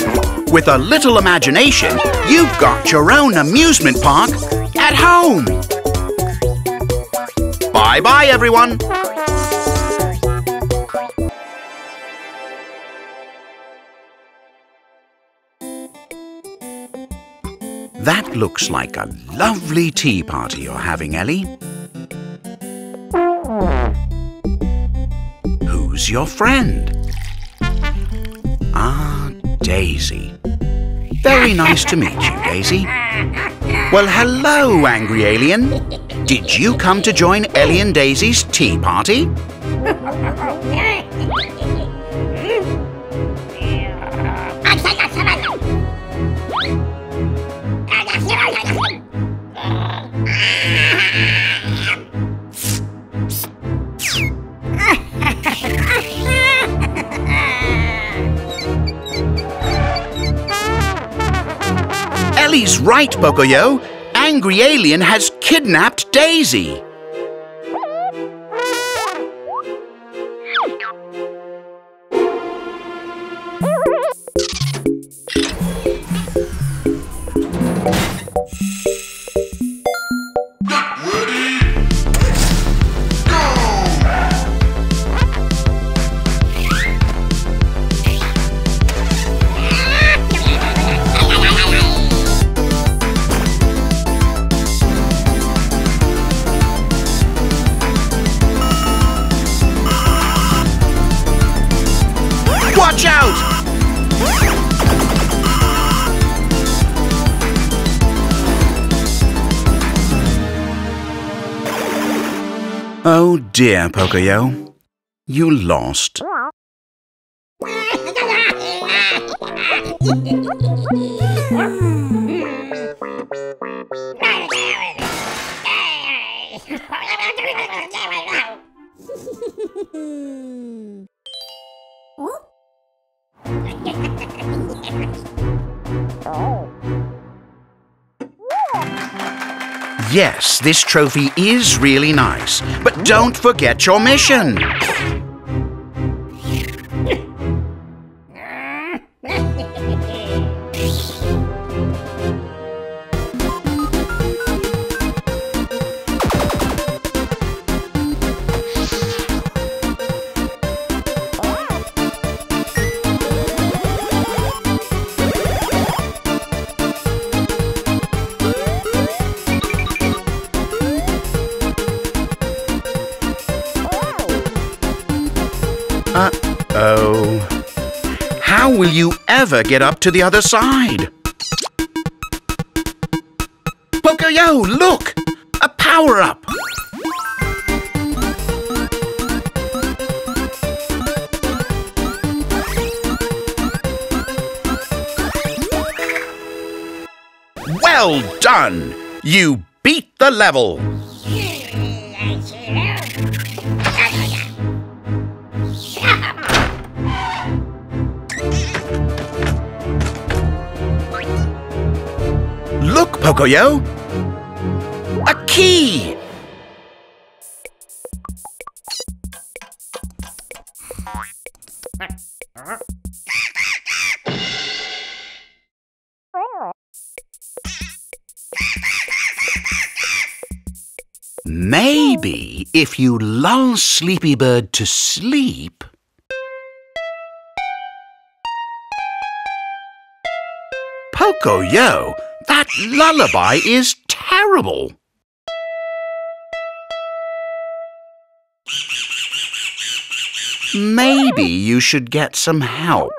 With a little imagination, you've got your own amusement park at home! Bye-bye, everyone! That looks like a lovely tea party you're having, Elly. Who's your friend? Ah, Daisy. Very nice to meet you, Daisy. Well, hello, Angry Alien. Did you come to join Elly and Daisy's tea party? Elly's right, Pocoyo. Angry Alien has kidnapped Daisy. Watch out! Oh dear, Pocoyo. You lost. Yes, this trophy is really nice, but don't forget your mission! Uh-oh. How will you ever get up to the other side? Pocoyo, look! A power-up! Well done! You beat the level! Look, Pocoyo! A key! Maybe if you lull Sleepy Bird to sleep... Pocoyo, that lullaby is terrible! Maybe you should get some help.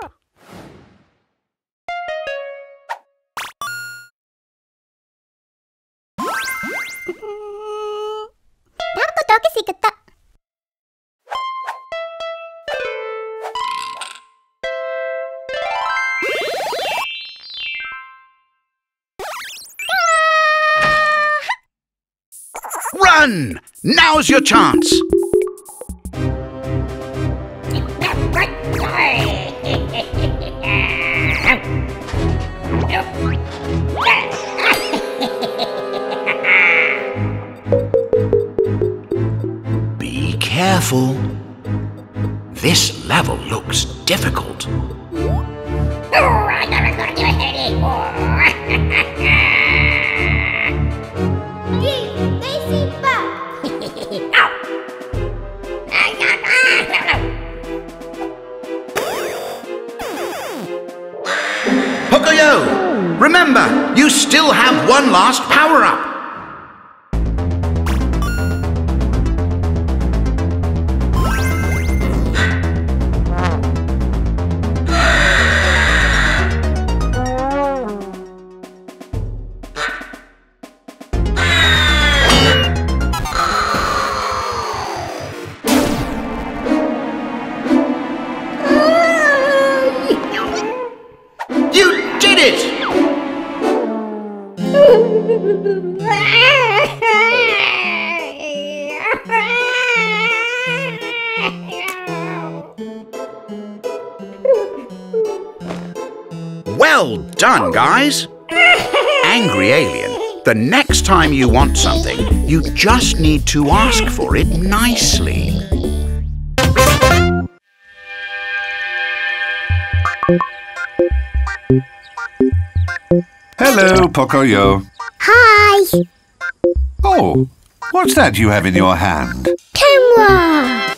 Run! Now's your chance! Be careful. This level looks difficult. Pocoyo, remember, you still have one last power-up. Well done, guys! Angry Alien, the next time you want something, you just need to ask for it nicely. Hello, Pocoyo. Hi. Oh, what's that you have in your hand? Camera.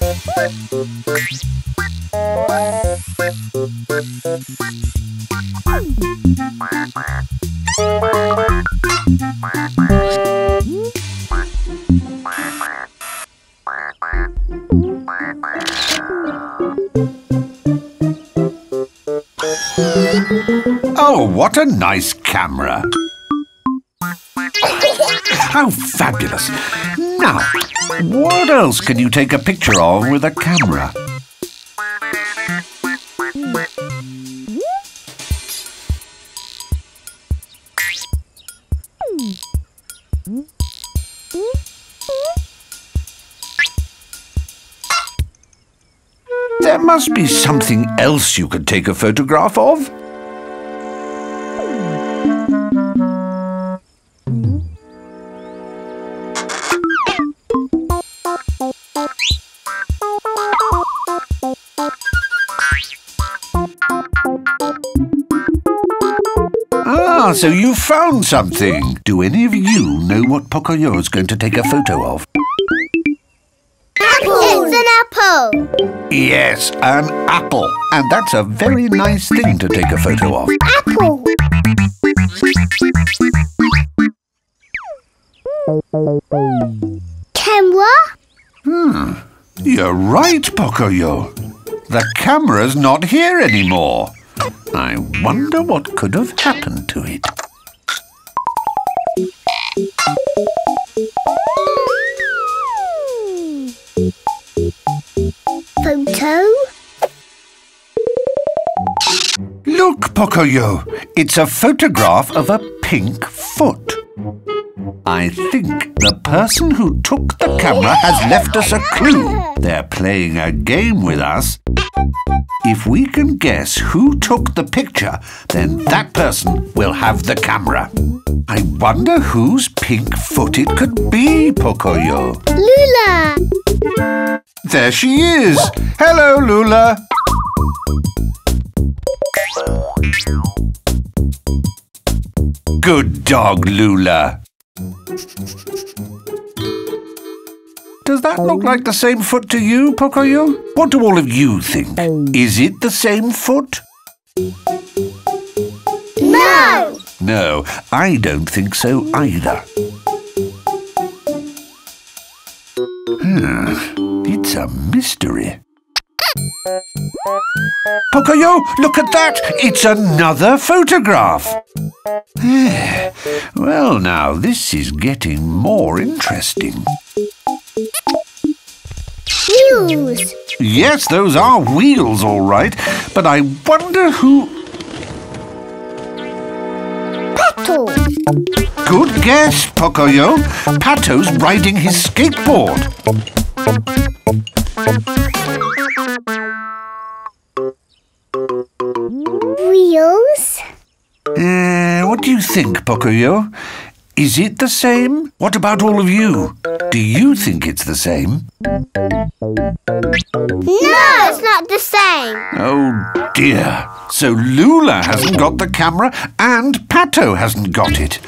Oh, what a nice camera! How fabulous! Now, what else can you take a picture of with a camera? There must be something else you could take a photograph of. Ah, so you found something. Do any of you know what Pocoyo is going to take a photo of? It's an apple! Yes, an apple. And that's a very nice thing to take a photo of. Apple! Camera? Hmm, you're right, Pocoyo. The camera's not here anymore. I wonder what could have happened to it. Pocoyo? Look, Pocoyo. It's a photograph of a pink foot. I think the person who took the camera has left us a clue. They're playing a game with us. If we can guess who took the picture, then that person will have the camera. I wonder whose pink foot it could be, Pocoyo. Loula! There she is! Hello, Loula! Good dog, Loula. Does that look like the same foot to you, Pocoyo? What do all of you think? Is it the same foot? No! No, I don't think so either. Hmm, it's a mystery. Pocoyo, look at that! It's another photograph! Well, now, this is getting more interesting. Wheels! Yes, those are wheels, all right. But I wonder who... Pato! Good guess, Pocoyo. Pato's riding his skateboard. Wheels? Uh, what do you think, Pocoyo? Is it the same? What about all of you? Do you think it's the same? No, it's not the same. Oh, dear. So Loula hasn't got the camera and Pato hasn't got it.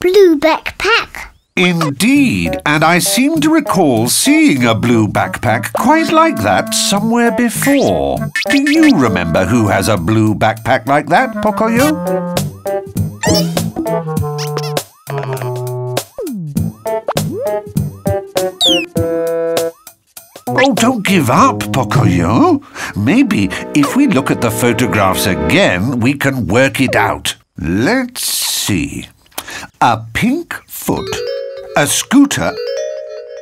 Blue backpack. Indeed, and I seem to recall seeing a blue backpack quite like that somewhere before. Do you remember who has a blue backpack like that, Pocoyo? Oh, don't give up, Pocoyo. Maybe if we look at the photographs again, we can work it out. Let's see. A pink foot, a scooter,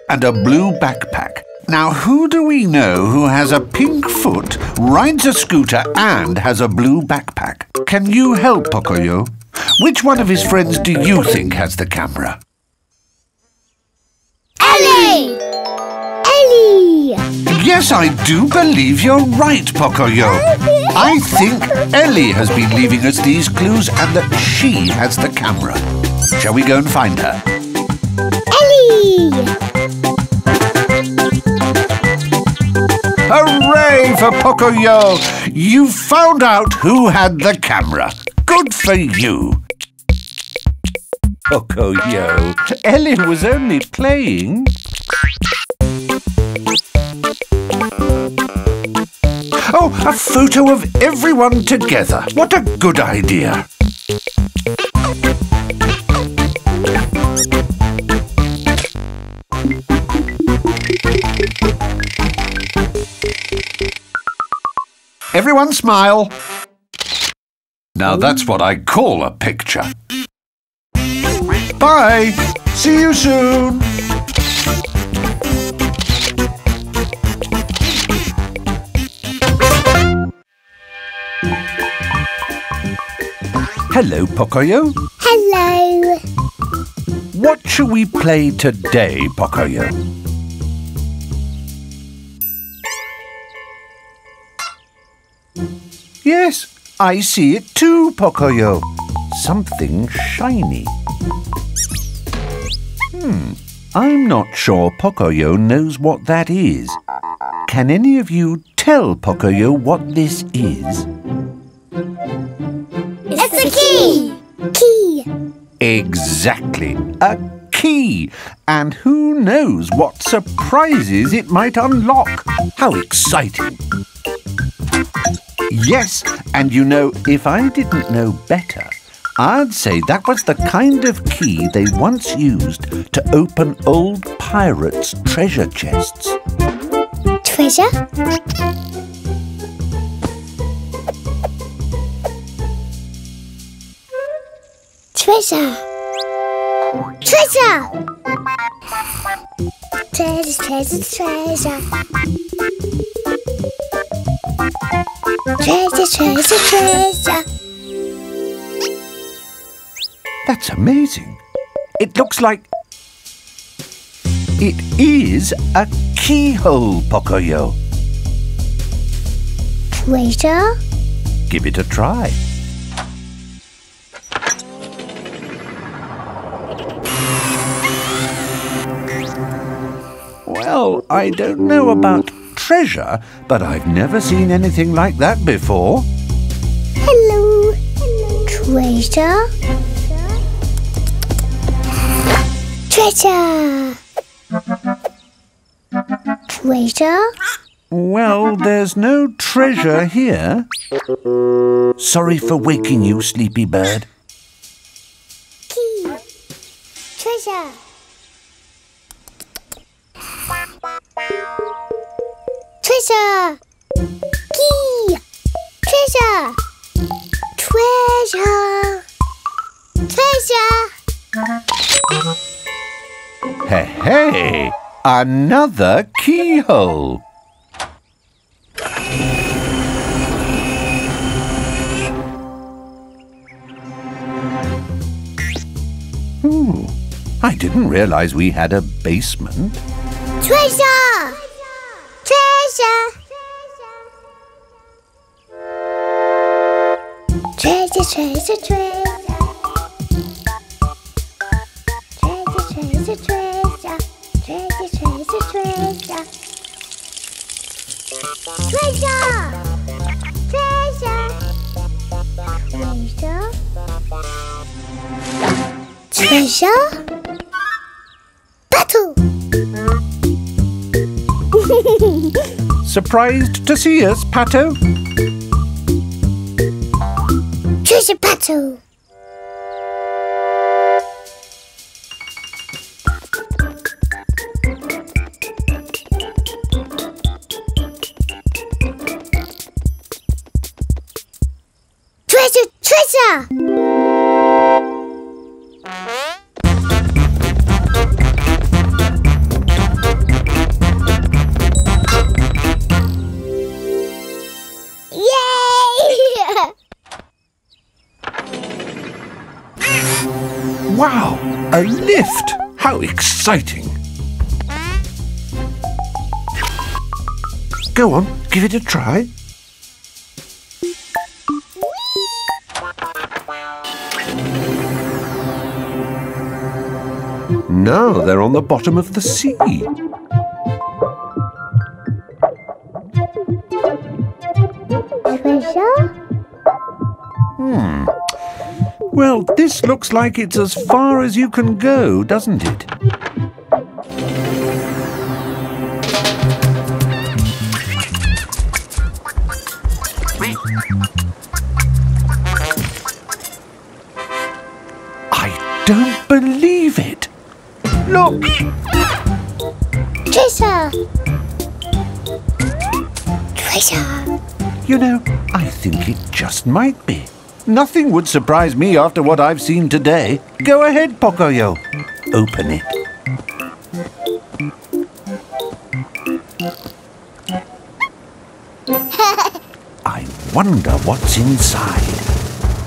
and a blue backpack. Now, who do we know who has a pink foot, rides a scooter, and has a blue backpack? Can you help, Pocoyo? Which one of his friends do you think has the camera? Elly! Elly! Yes, I do believe you're right, Pocoyo. I think Elly has been leaving us these clues and that she has the camera. Shall we go and find her? Elly! Hooray for Pocoyo! You found out who had the camera. Good for you. Pocoyo, Elly was only playing. Oh, a photo of everyone together. What a good idea. Everyone smile. Now that's what I call a picture. Bye. See you soon. Hello, Pocoyo. Hello. What shall we play today, Pocoyo? Yes, I see it too, Pocoyo. Something shiny. Hmm, I'm not sure Pocoyo knows what that is. Can any of you tell Pocoyo what this is? It's a key! Key! Exactly, a key. And who knows what surprises it might unlock. How exciting! Yes, and you know, if I didn't know better, I'd say that was the kind of key they once used to open old pirates' treasure chests. Treasure? Treasure. Treasure! Treasure, treasure, treasure. Treasure, treasure, treasure. That's amazing. It looks like... It is a keyhole, Pocoyo. Treasure? Give it a try. Well, I don't know about treasure, but I've never seen anything like that before. Hello, treasure. Treasure. Treasure? Well, there's no treasure here. Sorry for waking you, Sleepy Bird. Key. Treasure. Treasure. Key. Treasure. Treasure. Treasure. Hey, hey! Another keyhole! Ooh, I didn't realize we had a basement. Treasure! Treasure! Treasure, treasure, treasure. Treasure, treasure, treasure, treasure, treasure. Treasure! Treasure! Treasure? Treasure? Pato! Surprised to see us, Pato? Treasure, Pato! Treasure! Yay! Wow! A lift! How exciting! Go on, give it a try. Now they're on the bottom of the sea. Treasure? Hmm. Well, this looks like it's as far as you can go, doesn't it? I don't believe it. Look! Treasure! Treasure! You know, I think it just might be. Nothing would surprise me after what I've seen today. Go ahead, Pocoyo. Open it. I wonder what's inside.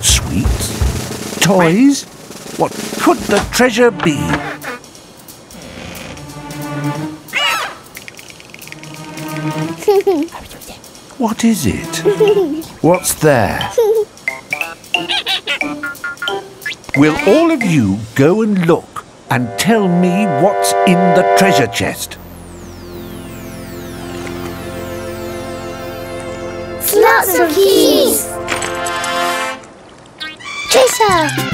Sweets? Toys? What could the treasure be? What is it? What's there? Will all of you go and look and tell me what's in the treasure chest? Lots of keys! Treasure!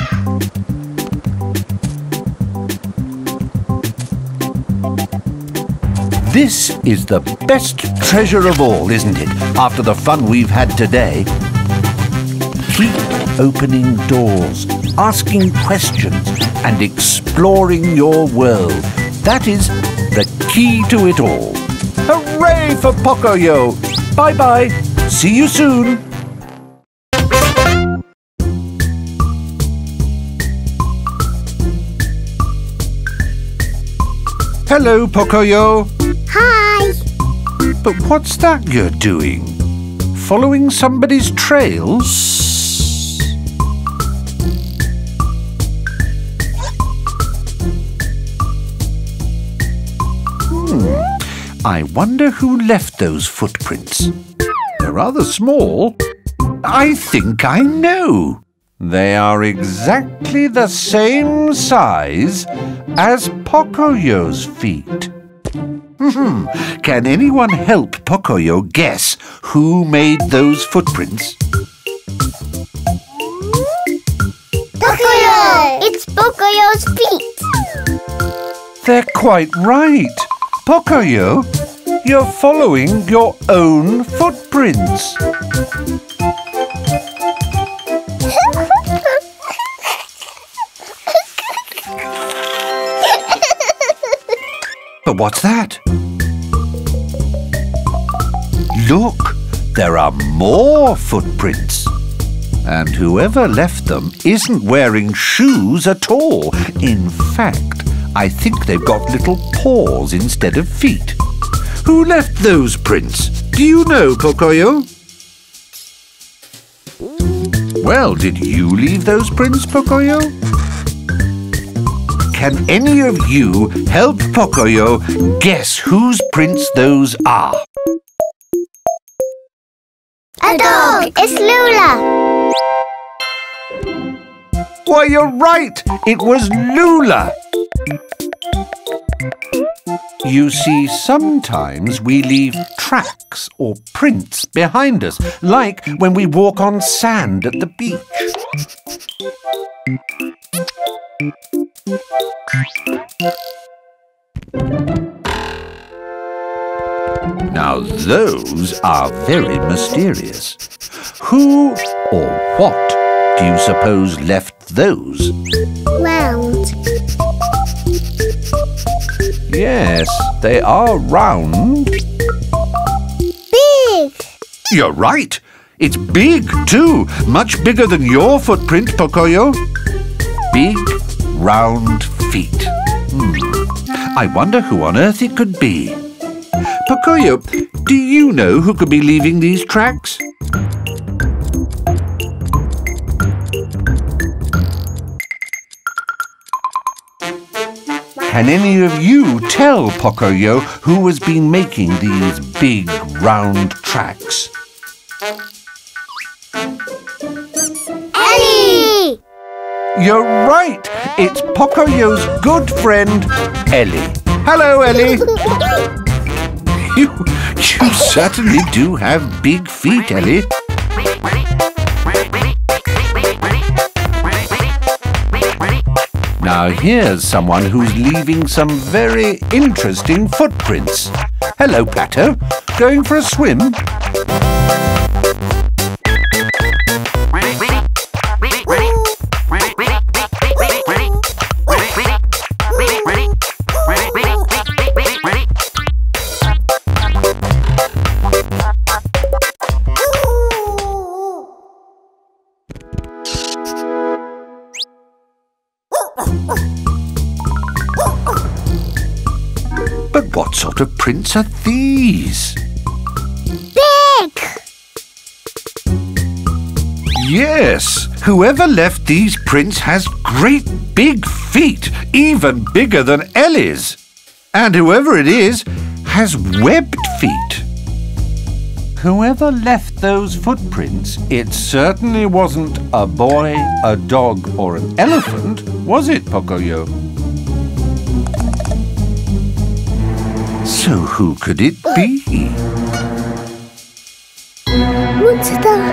This is the best treasure of all, isn't it? After the fun we've had today. Keep opening doors, asking questions, and exploring your world. That is the key to it all. Hooray for Pocoyo! Bye-bye. See you soon. Hello, Pocoyo. Hi. But what's that you're doing? Following somebody's trail? Shh. Hmm. I wonder who left those footprints. They're rather small. I think I know. They are exactly the same size as Pocoyo's feet. Can anyone help Pocoyo guess who made those footprints? Pocoyo! It's Pocoyo's feet. They're quite right. Pocoyo, you're following your own footprints. But what's that? Look, there are more footprints. And whoever left them isn't wearing shoes at all. In fact, I think they've got little paws instead of feet. Who left those prints? Do you know, Pocoyo? Well, did you leave those prints, Pocoyo? Can any of you help Pocoyo guess whose prints those are? A dog! It's Loula! Why, you're right! It was Loula! You see, sometimes we leave tracks or prints behind us, like when we walk on sand at the beach. Now those are very mysterious. Who or what do you suppose left those? Round. Yes, they are round. Big. You're right. It's big too. Much bigger than your footprint, Pocoyo. Big, round feet. Hmm. I wonder who on earth it could be. Pocoyo, do you know who could be leaving these tracks? Can any of you tell Pocoyo who has been making these big, round tracks? Elly! You're right! It's Pocoyo's good friend, Elly. Hello, Elly. you, you certainly do have big feet, Elly. Now here's someone who's leaving some very interesting footprints. Hello, Pato. Going for a swim? What sort of prints are these? Big! Yes, whoever left these prints has great big feet, even bigger than Elly's. And whoever it is has webbed feet. Whoever left those footprints, it certainly wasn't a boy, a dog, or an elephant, was it, Pocoyo? So who could it be? What's that?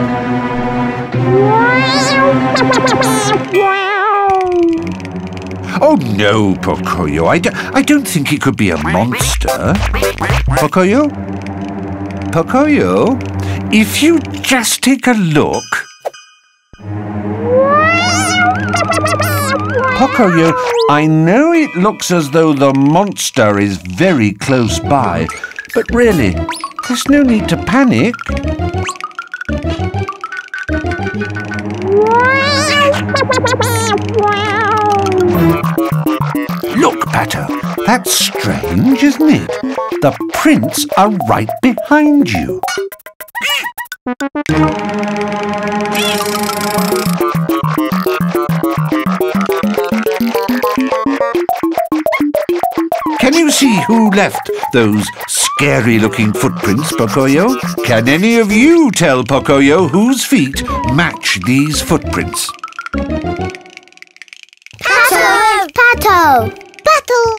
Oh no, Pocoyo, I, do I don't think it could be a monster. Pocoyo? Pocoyo? If you just take a look... Pocoyo, I know it looks as though the monster is very close by, but really, there's no need to panic. Look, Pato, that's strange, isn't it? The prints are right behind you. Can you see who left those scary-looking footprints, Pocoyo? Can any of you tell Pocoyo whose feet match these footprints? Pato! Pato! Battle!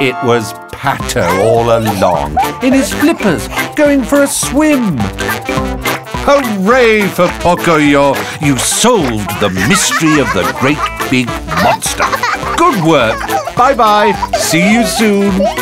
It was Pato all along, in his flippers, going for a swim. Hooray for Pocoyo! You solved the mystery of the great big monster. Good work. Bye-bye. See you soon.